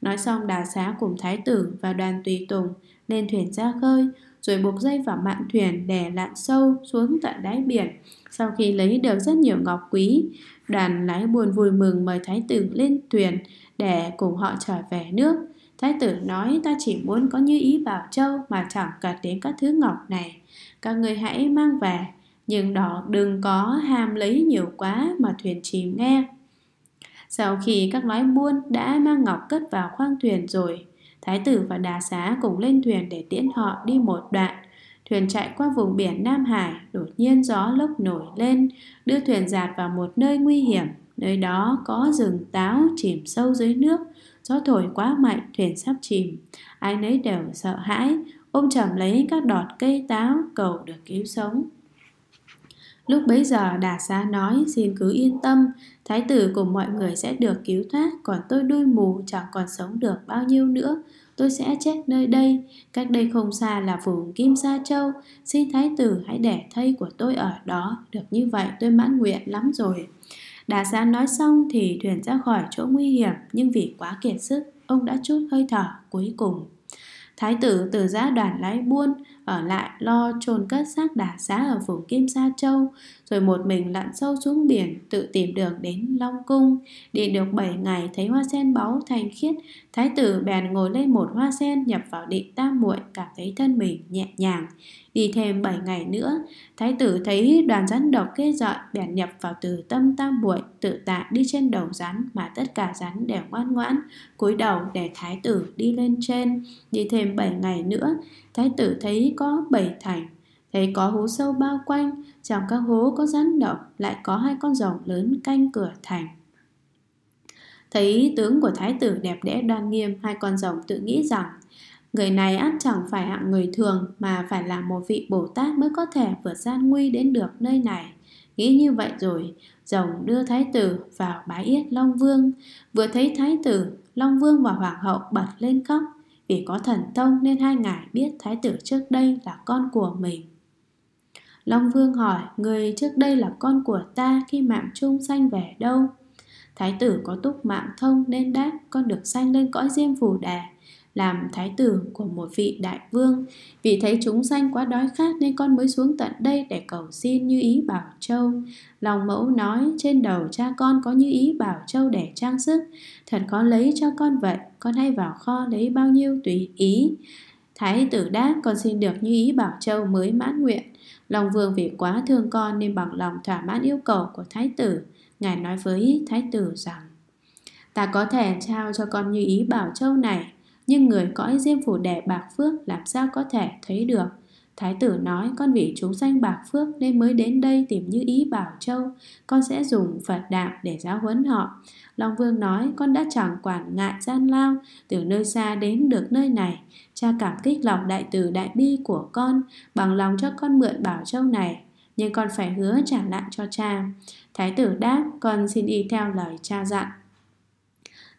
Nói xong, Đà Xá cùng thái tử và đoàn tùy tùng lên thuyền ra khơi, rồi buộc dây vào mạn thuyền để lặn sâu xuống tận đáy biển. Sau khi lấy được rất nhiều ngọc quý, đoàn lái buôn vui mừng mời thái tử lên thuyền để cùng họ trở về nước. Thái tử nói, ta chỉ muốn có như ý bảo châu mà chẳng cần đến các thứ ngọc này. Các người hãy mang về, nhưng đó đừng có ham lấy nhiều quá mà thuyền chìm nghe. Sau khi các nói buôn đã mang ngọc cất vào khoang thuyền rồi, Thái tử và Đà Xá cùng lên thuyền để tiễn họ đi một đoạn. Thuyền chạy qua vùng biển Nam Hải, đột nhiên gió lốc nổi lên, đưa thuyền dạt vào một nơi nguy hiểm. Nơi đó có rừng táo chìm sâu dưới nước, gió thổi quá mạnh, thuyền sắp chìm. Ai nấy đều sợ hãi, ôm chầm lấy các đọt cây táo cầu được cứu sống. Lúc bấy giờ Đà Xá nói, xin cứ yên tâm, Thái tử cùng mọi người sẽ được cứu thoát, còn tôi đuôi mù chẳng còn sống được bao nhiêu nữa. Tôi sẽ chết nơi đây, cách đây không xa là vùng Kim Sa Châu, xin Thái tử hãy để thây của tôi ở đó, được như vậy tôi mãn nguyện lắm rồi. Đà Xá nói xong thì thuyền ra khỏi chỗ nguy hiểm, nhưng vì quá kiệt sức, ông đã trút hơi thở cuối cùng. Thái tử từ giã đoàn lái buôn, ở lại lo chôn cất xác Đà Xá ở vùng Kim Sa Châu, rồi một mình lặn sâu xuống biển, tự tìm đường đến Long Cung. Đi được 7 ngày thấy hoa sen báu thanh khiết, Thái tử bèn ngồi lên một hoa sen nhập vào định tam muội, cảm thấy thân mình nhẹ nhàng. Đi thêm 7 ngày nữa, Thái tử thấy đoàn rắn độc ghê rợn, bèn nhập vào từ tâm tam muội, tự tại đi trên đầu rắn mà tất cả rắn đều ngoan ngoãn cúi đầu để Thái tử đi lên trên. Đi thêm 7 ngày nữa, Thái tử thấy có 7 thành, thấy có hố sâu bao quanh, trong các hố có rắn độc, lại có 2 con rồng lớn canh cửa thành. Thấy tướng của Thái tử đẹp đẽ đoan nghiêm, 2 con rồng tự nghĩ rằng người này ắt chẳng phải hạng người thường mà phải là một vị Bồ Tát mới có thể vượt gian nguy đến được nơi này. Nghĩ như vậy rồi, rồng đưa Thái tử vào bái yết Long Vương. Vừa thấy Thái tử, Long Vương và Hoàng hậu bật lên khóc. Vì có thần thông nên hai ngài biết Thái tử trước đây là con của mình. Long Vương hỏi, người trước đây là con của ta, khi mạng chung sanh về đâu? Thái tử có túc mạng thông nên đáp, con được sanh lên cõi Diêm Phù Đà, làm thái tử của một vị đại vương. Vì thấy chúng sanh quá đói khát nên con mới xuống tận đây để cầu xin như ý bảo châu. Long mẫu nói, trên đầu cha con có như ý bảo châu để trang sức, thật có lấy cho con vậy, con hay vào kho lấy bao nhiêu tùy ý. Thái tử đáp, con xin được như ý bảo châu mới mãn nguyện. Long vương vì quá thương con nên bằng lòng thỏa mãn yêu cầu của thái tử. Ngài nói với thái tử rằng, ta có thể trao cho con như ý bảo châu này, nhưng người cõi Diêm Phù Đề bạc phước làm sao có thể thấy được. Thái tử nói, con vì chúng sanh bạc phước nên mới đến đây tìm như ý bảo châu, con sẽ dùng Phật đạo để giáo huấn họ. Long Vương nói, con đã chẳng quản ngại gian lao, từ nơi xa đến được nơi này, cha cảm kích lòng đại từ đại bi của con, bằng lòng cho con mượn bảo châu này, nhưng con phải hứa trả lại cho cha. Thái tử đáp, con xin y theo lời cha dặn.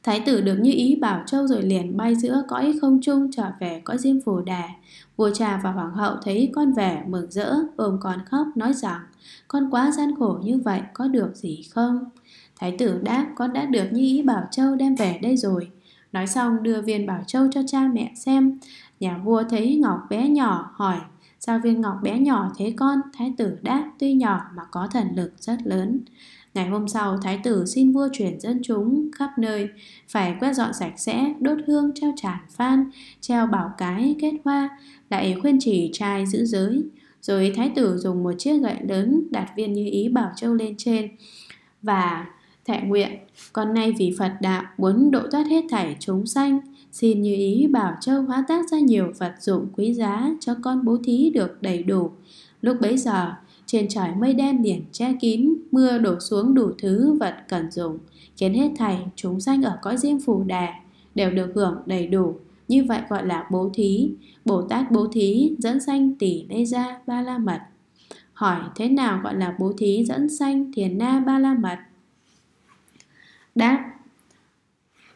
Thái tử được như ý bảo châu rồi liền bay giữa cõi không trung trở về cõi Diêm Phù Đà. Vua cha và hoàng hậu thấy con vẻ mừng rỡ, ôm con khóc nói rằng, con quá gian khổ như vậy có được gì không? Thái tử đáp, con đã được như ý bảo châu đem về đây rồi. Nói xong đưa viên bảo châu cho cha mẹ xem. Nhà vua thấy ngọc bé nhỏ hỏi, sao viên ngọc bé nhỏ thế con? Thái tử đáp, tuy nhỏ mà có thần lực rất lớn. Ngày hôm sau, thái tử xin vua chuyển dân chúng khắp nơi, phải quét dọn sạch sẽ, đốt hương, treo tràn phan, treo bảo cái, kết hoa, lại khuyên chỉ trai giữ giới. Rồi thái tử dùng một chiếc gậy lớn đặt viên như ý bảo châu lên trên và thệ nguyện, con nay vì Phật đạo muốn độ thoát hết thảy chúng sanh, xin như ý bảo châu hóa tác ra nhiều vật dụng quý giá cho con bố thí được đầy đủ. Lúc bấy giờ, trên trời mây đen liền che kín, mưa đổ xuống đủ thứ vật cần dùng, khiến hết thảy chúng sanh ở cõi Diêm Phù Đà đều được hưởng đầy đủ. Như vậy gọi là bố thí. Bồ Tát bố thí dẫn sanh tỷ lê gia ba la mật. Hỏi, thế nào gọi là bố thí dẫn sanh thiền na ba la mật? Đáp,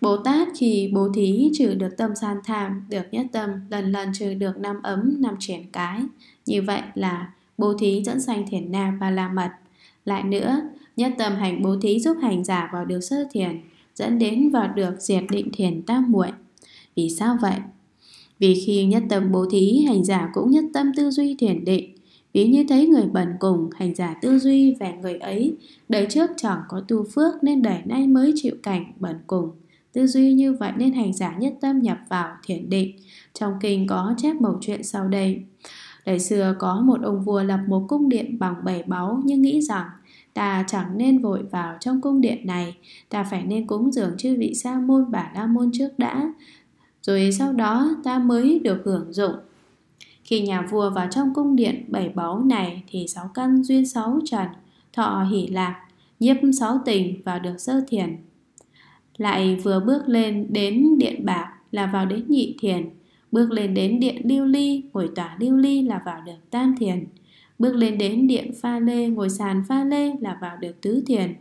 Bồ Tát khi bố thí trừ được tâm san tham, được nhất tâm, lần lần trừ được 5 ấm, 5 triển cái. Như vậy là bố thí dẫn sanh thiền na ba la mật. Lại nữa, nhất tâm hành bố thí giúp hành giả vào được sơ thiền, dẫn đến vào được diệt định thiền tam muội. Vì sao vậy? Vì khi nhất tâm bố thí, hành giả cũng nhất tâm tư duy thiền định. Ví như thấy người bần cùng, hành giả tư duy về người ấy, đời trước chẳng có tu phước nên đời nay mới chịu cảnh bần cùng, Tư duy như vậy nên hành giả nhất tâm nhập vào thiền định. Trong kinh có chép một chuyện sau đây. Đời xưa có một ông vua lập một cung điện bằng bảy báu, nhưng nghĩ rằng ta chẳng nên vội vào trong cung điện này, ta phải nên cúng dường chư vị sa môn bà la môn trước đã, rồi sau đó ta mới được hưởng dụng. Khi nhà vua vào trong cung điện bảy báu này thì sáu căn duyên sáu trần, thọ hỷ lạc, nhiếp sáu tình vào được sơ thiền. Lại vừa bước lên đến điện bạc là vào đến nhị thiền, bước lên đến điện lưu ly ngồi tòa lưu ly là vào được tam thiền, bước lên đến điện pha lê ngồi sàn pha lê là vào được tứ thiền.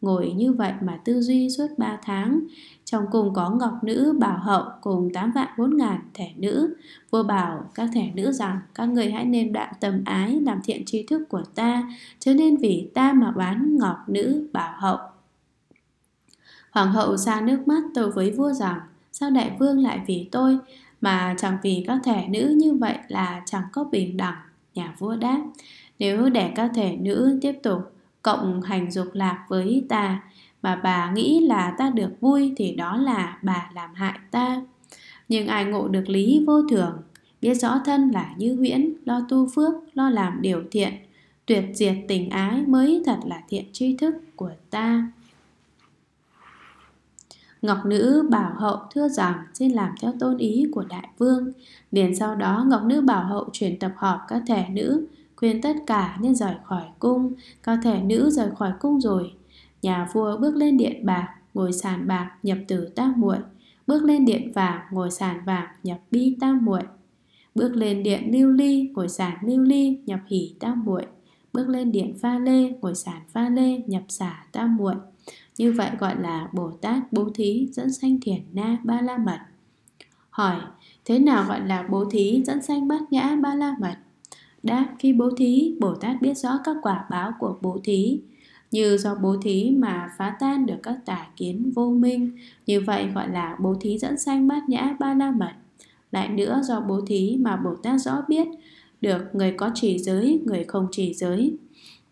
Ngồi như vậy mà tư duy suốt 3 tháng. Trong cùng có ngọc nữ Bảo Hậu cùng 8 vạn 4 ngàn thẻ nữ. Vua bảo các thẻ nữ rằng: các người hãy nên đoạn tầm ái, làm thiện tri thức của ta, chứ nên vì ta mà bán ngọc nữ Bảo Hậu. Hoàng hậu xa nước mắt tâu với vua rằng: sao đại vương lại vì tôi mà chẳng vì các thẻ nữ, như vậy là chẳng có bình đẳng. Nhà vua đáp: nếu để các thẻ nữ tiếp tục cộng hành dục lạc với ta mà bà nghĩ là ta được vui thì đó là bà làm hại ta. Nhưng ai ngộ được lý vô thường, biết rõ thân là như huyễn, lo tu phước, lo làm điều thiện, tuyệt diệt tình ái mới thật là thiện tri thức của ta. Ngọc nữ Bảo Hậu thưa rằng: xin làm theo tôn ý của đại vương. Liền sau đó Ngọc nữ Bảo Hậu chuyển tập họp các thẻ nữ, khuyên tất cả nên rời khỏi cung. Các thẻ nữ rời khỏi cung rồi, nhà vua bước lên điện bạc ngồi sàn bạc nhập tử tam muội, bước lên điện vàng ngồi sàn vàng nhập bi tam muội, bước lên điện lưu ly ngồi sàn lưu ly nhập hỷ tam muội, bước lên điện pha lê ngồi sàn pha lê nhập xả tam muội. Như vậy gọi là Bồ Tát bố thí dẫn sanh thiền na ba la mật. Hỏi: thế nào gọi là bố thí dẫn sanh bát nhã ba la mật? Đáp: khi bố thí, Bồ Tát biết rõ các quả báo của bố thí, như do bố thí mà phá tan được các tà kiến vô minh, như vậy gọi là bố thí dẫn sanh bát nhã ba la mật. Lại nữa, do bố thí mà Bồ Tát rõ biết được người có trì giới, người không trì giới.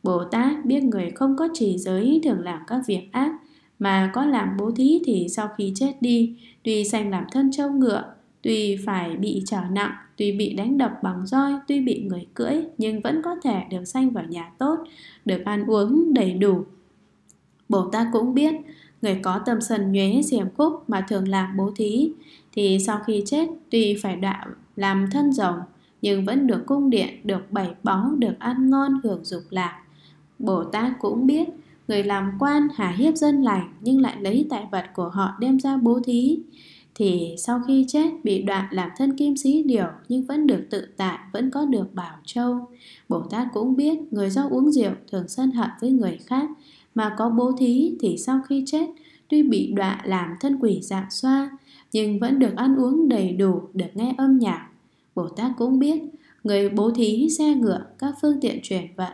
Bồ Tát biết người không có trì giới thường làm các việc ác, mà có làm bố thí thì sau khi chết đi, tuy sanh làm thân trâu ngựa, tuy phải bị trở nặng, tuy bị đánh đập bằng roi, tuy bị người cưỡi, nhưng vẫn có thể được sanh vào nhà tốt, được ăn uống đầy đủ. Bồ Tát cũng biết người có tâm sân nhuế diềm khúc mà thường làm bố thí thì sau khi chết tuy phải đạo làm thân rồng, nhưng vẫn được cung điện, được bảy báu, được ăn ngon, hưởng dục lạc. Bồ Tát cũng biết người làm quan hà hiếp dân lành nhưng lại lấy tài vật của họ đem ra bố thí thì sau khi chết bị đoạn làm thân kim xí điểu nhưng vẫn được tự tại, vẫn có được bảo châu. Bồ Tát cũng biết người do uống rượu thường sân hận với người khác mà có bố thí thì sau khi chết tuy bị đoạn làm thân quỷ dạng xoa nhưng vẫn được ăn uống đầy đủ, được nghe âm nhạc. Bồ Tát cũng biết người bố thí xe ngựa, các phương tiện chuyển vận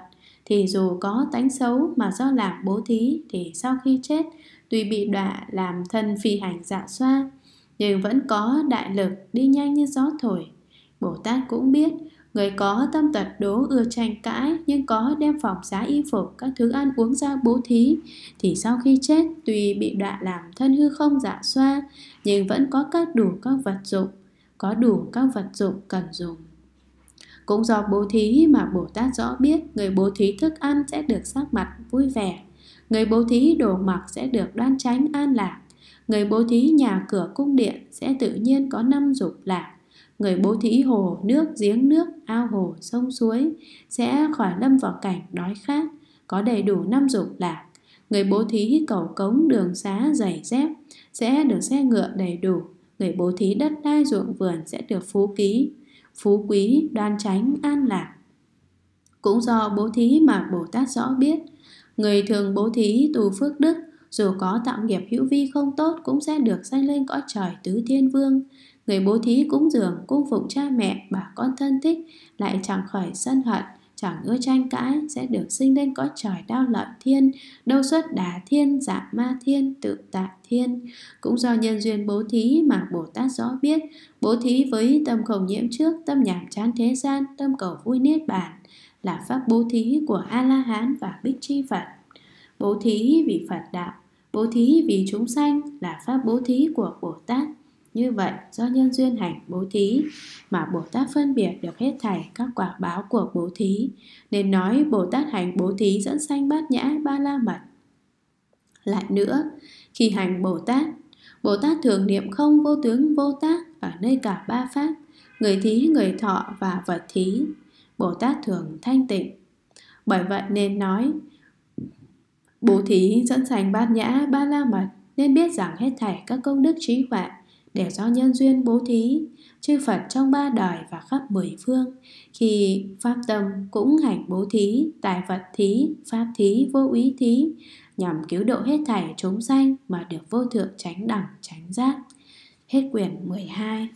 thì dù có tánh xấu mà do làm bố thí thì sau khi chết tuy bị đọa làm thân phi hành dạ xoa nhưng vẫn có đại lực, đi nhanh như gió thổi. Bồ Tát cũng biết người có tâm tật đố, ưa tranh cãi nhưng có đem phòng giá y phục, các thứ ăn uống ra bố thí thì sau khi chết tuy bị đọa làm thân hư không dạ xoa nhưng vẫn có các đủ các vật dụng, có đủ các vật dụng cần dùng. Cũng do bố thí mà Bồ Tát rõ biết người bố thí thức ăn sẽ được sắc mặt vui vẻ, người bố thí đồ mặc sẽ được đoan chánh an lạc, người bố thí nhà cửa cung điện sẽ tự nhiên có năm dục lạc, người bố thí hồ nước, giếng nước, ao hồ, sông suối sẽ khỏi lâm vào cảnh đói khát, có đầy đủ năm dục lạc, người bố thí cầu cống, đường xá, giày dép sẽ được xe ngựa đầy đủ, người bố thí đất đai ruộng vườn sẽ được phú quý, đoan chánh, an lạc. Cũng do bố thí mà Bồ Tát rõ biết người thường bố thí tu phước đức, dù có tạo nghiệp hữu vi không tốt cũng sẽ được sanh lên cõi trời tứ thiên vương. Người bố thí cúng dường, cung phụng cha mẹ, bà con thân thích, lại chẳng khởi sân hận, chẳng ưa tranh cãi, sẽ được sinh lên cõi trời Đao Lợi Thiên, Đâu Xuất Đà Thiên, Dạ Ma Thiên, Tự Tại Thiên. Cũng do nhân duyên bố thí mà Bồ Tát rõ biết bố thí với tâm không nhiễm trước, tâm nhàm chán thế gian, tâm cầu vui niết bàn là pháp bố thí của A La Hán và Bích Chi Phật. Bố thí vì Phật đạo, Bố thí vì chúng sanh là pháp bố thí của Bồ Tát. Như vậy, do nhân duyên hành bố thí mà Bồ Tát phân biệt được hết thảy các quả báo của bố thí, nên nói Bồ Tát hành bố thí dẫn sanh bát nhã ba la mật. Lại nữa, khi hành Bồ Tát thường niệm không vô tướng vô tác ở nơi cả ba pháp, người thí, người thọ và vật thí. Bồ Tát thường thanh tịnh. Bởi vậy nên nói bố thí dẫn sanh bát nhã ba la mật, nên biết rằng hết thảy các công đức trí huệ đều do nhân duyên bố thí. Chư Phật trong ba đời và khắp mười phương, khi pháp tâm cũng hành bố thí, tài vật thí, pháp thí, vô úy thí, nhằm cứu độ hết thảy chúng sanh mà được vô thượng chánh đẳng chánh giác. Hết quyển 12.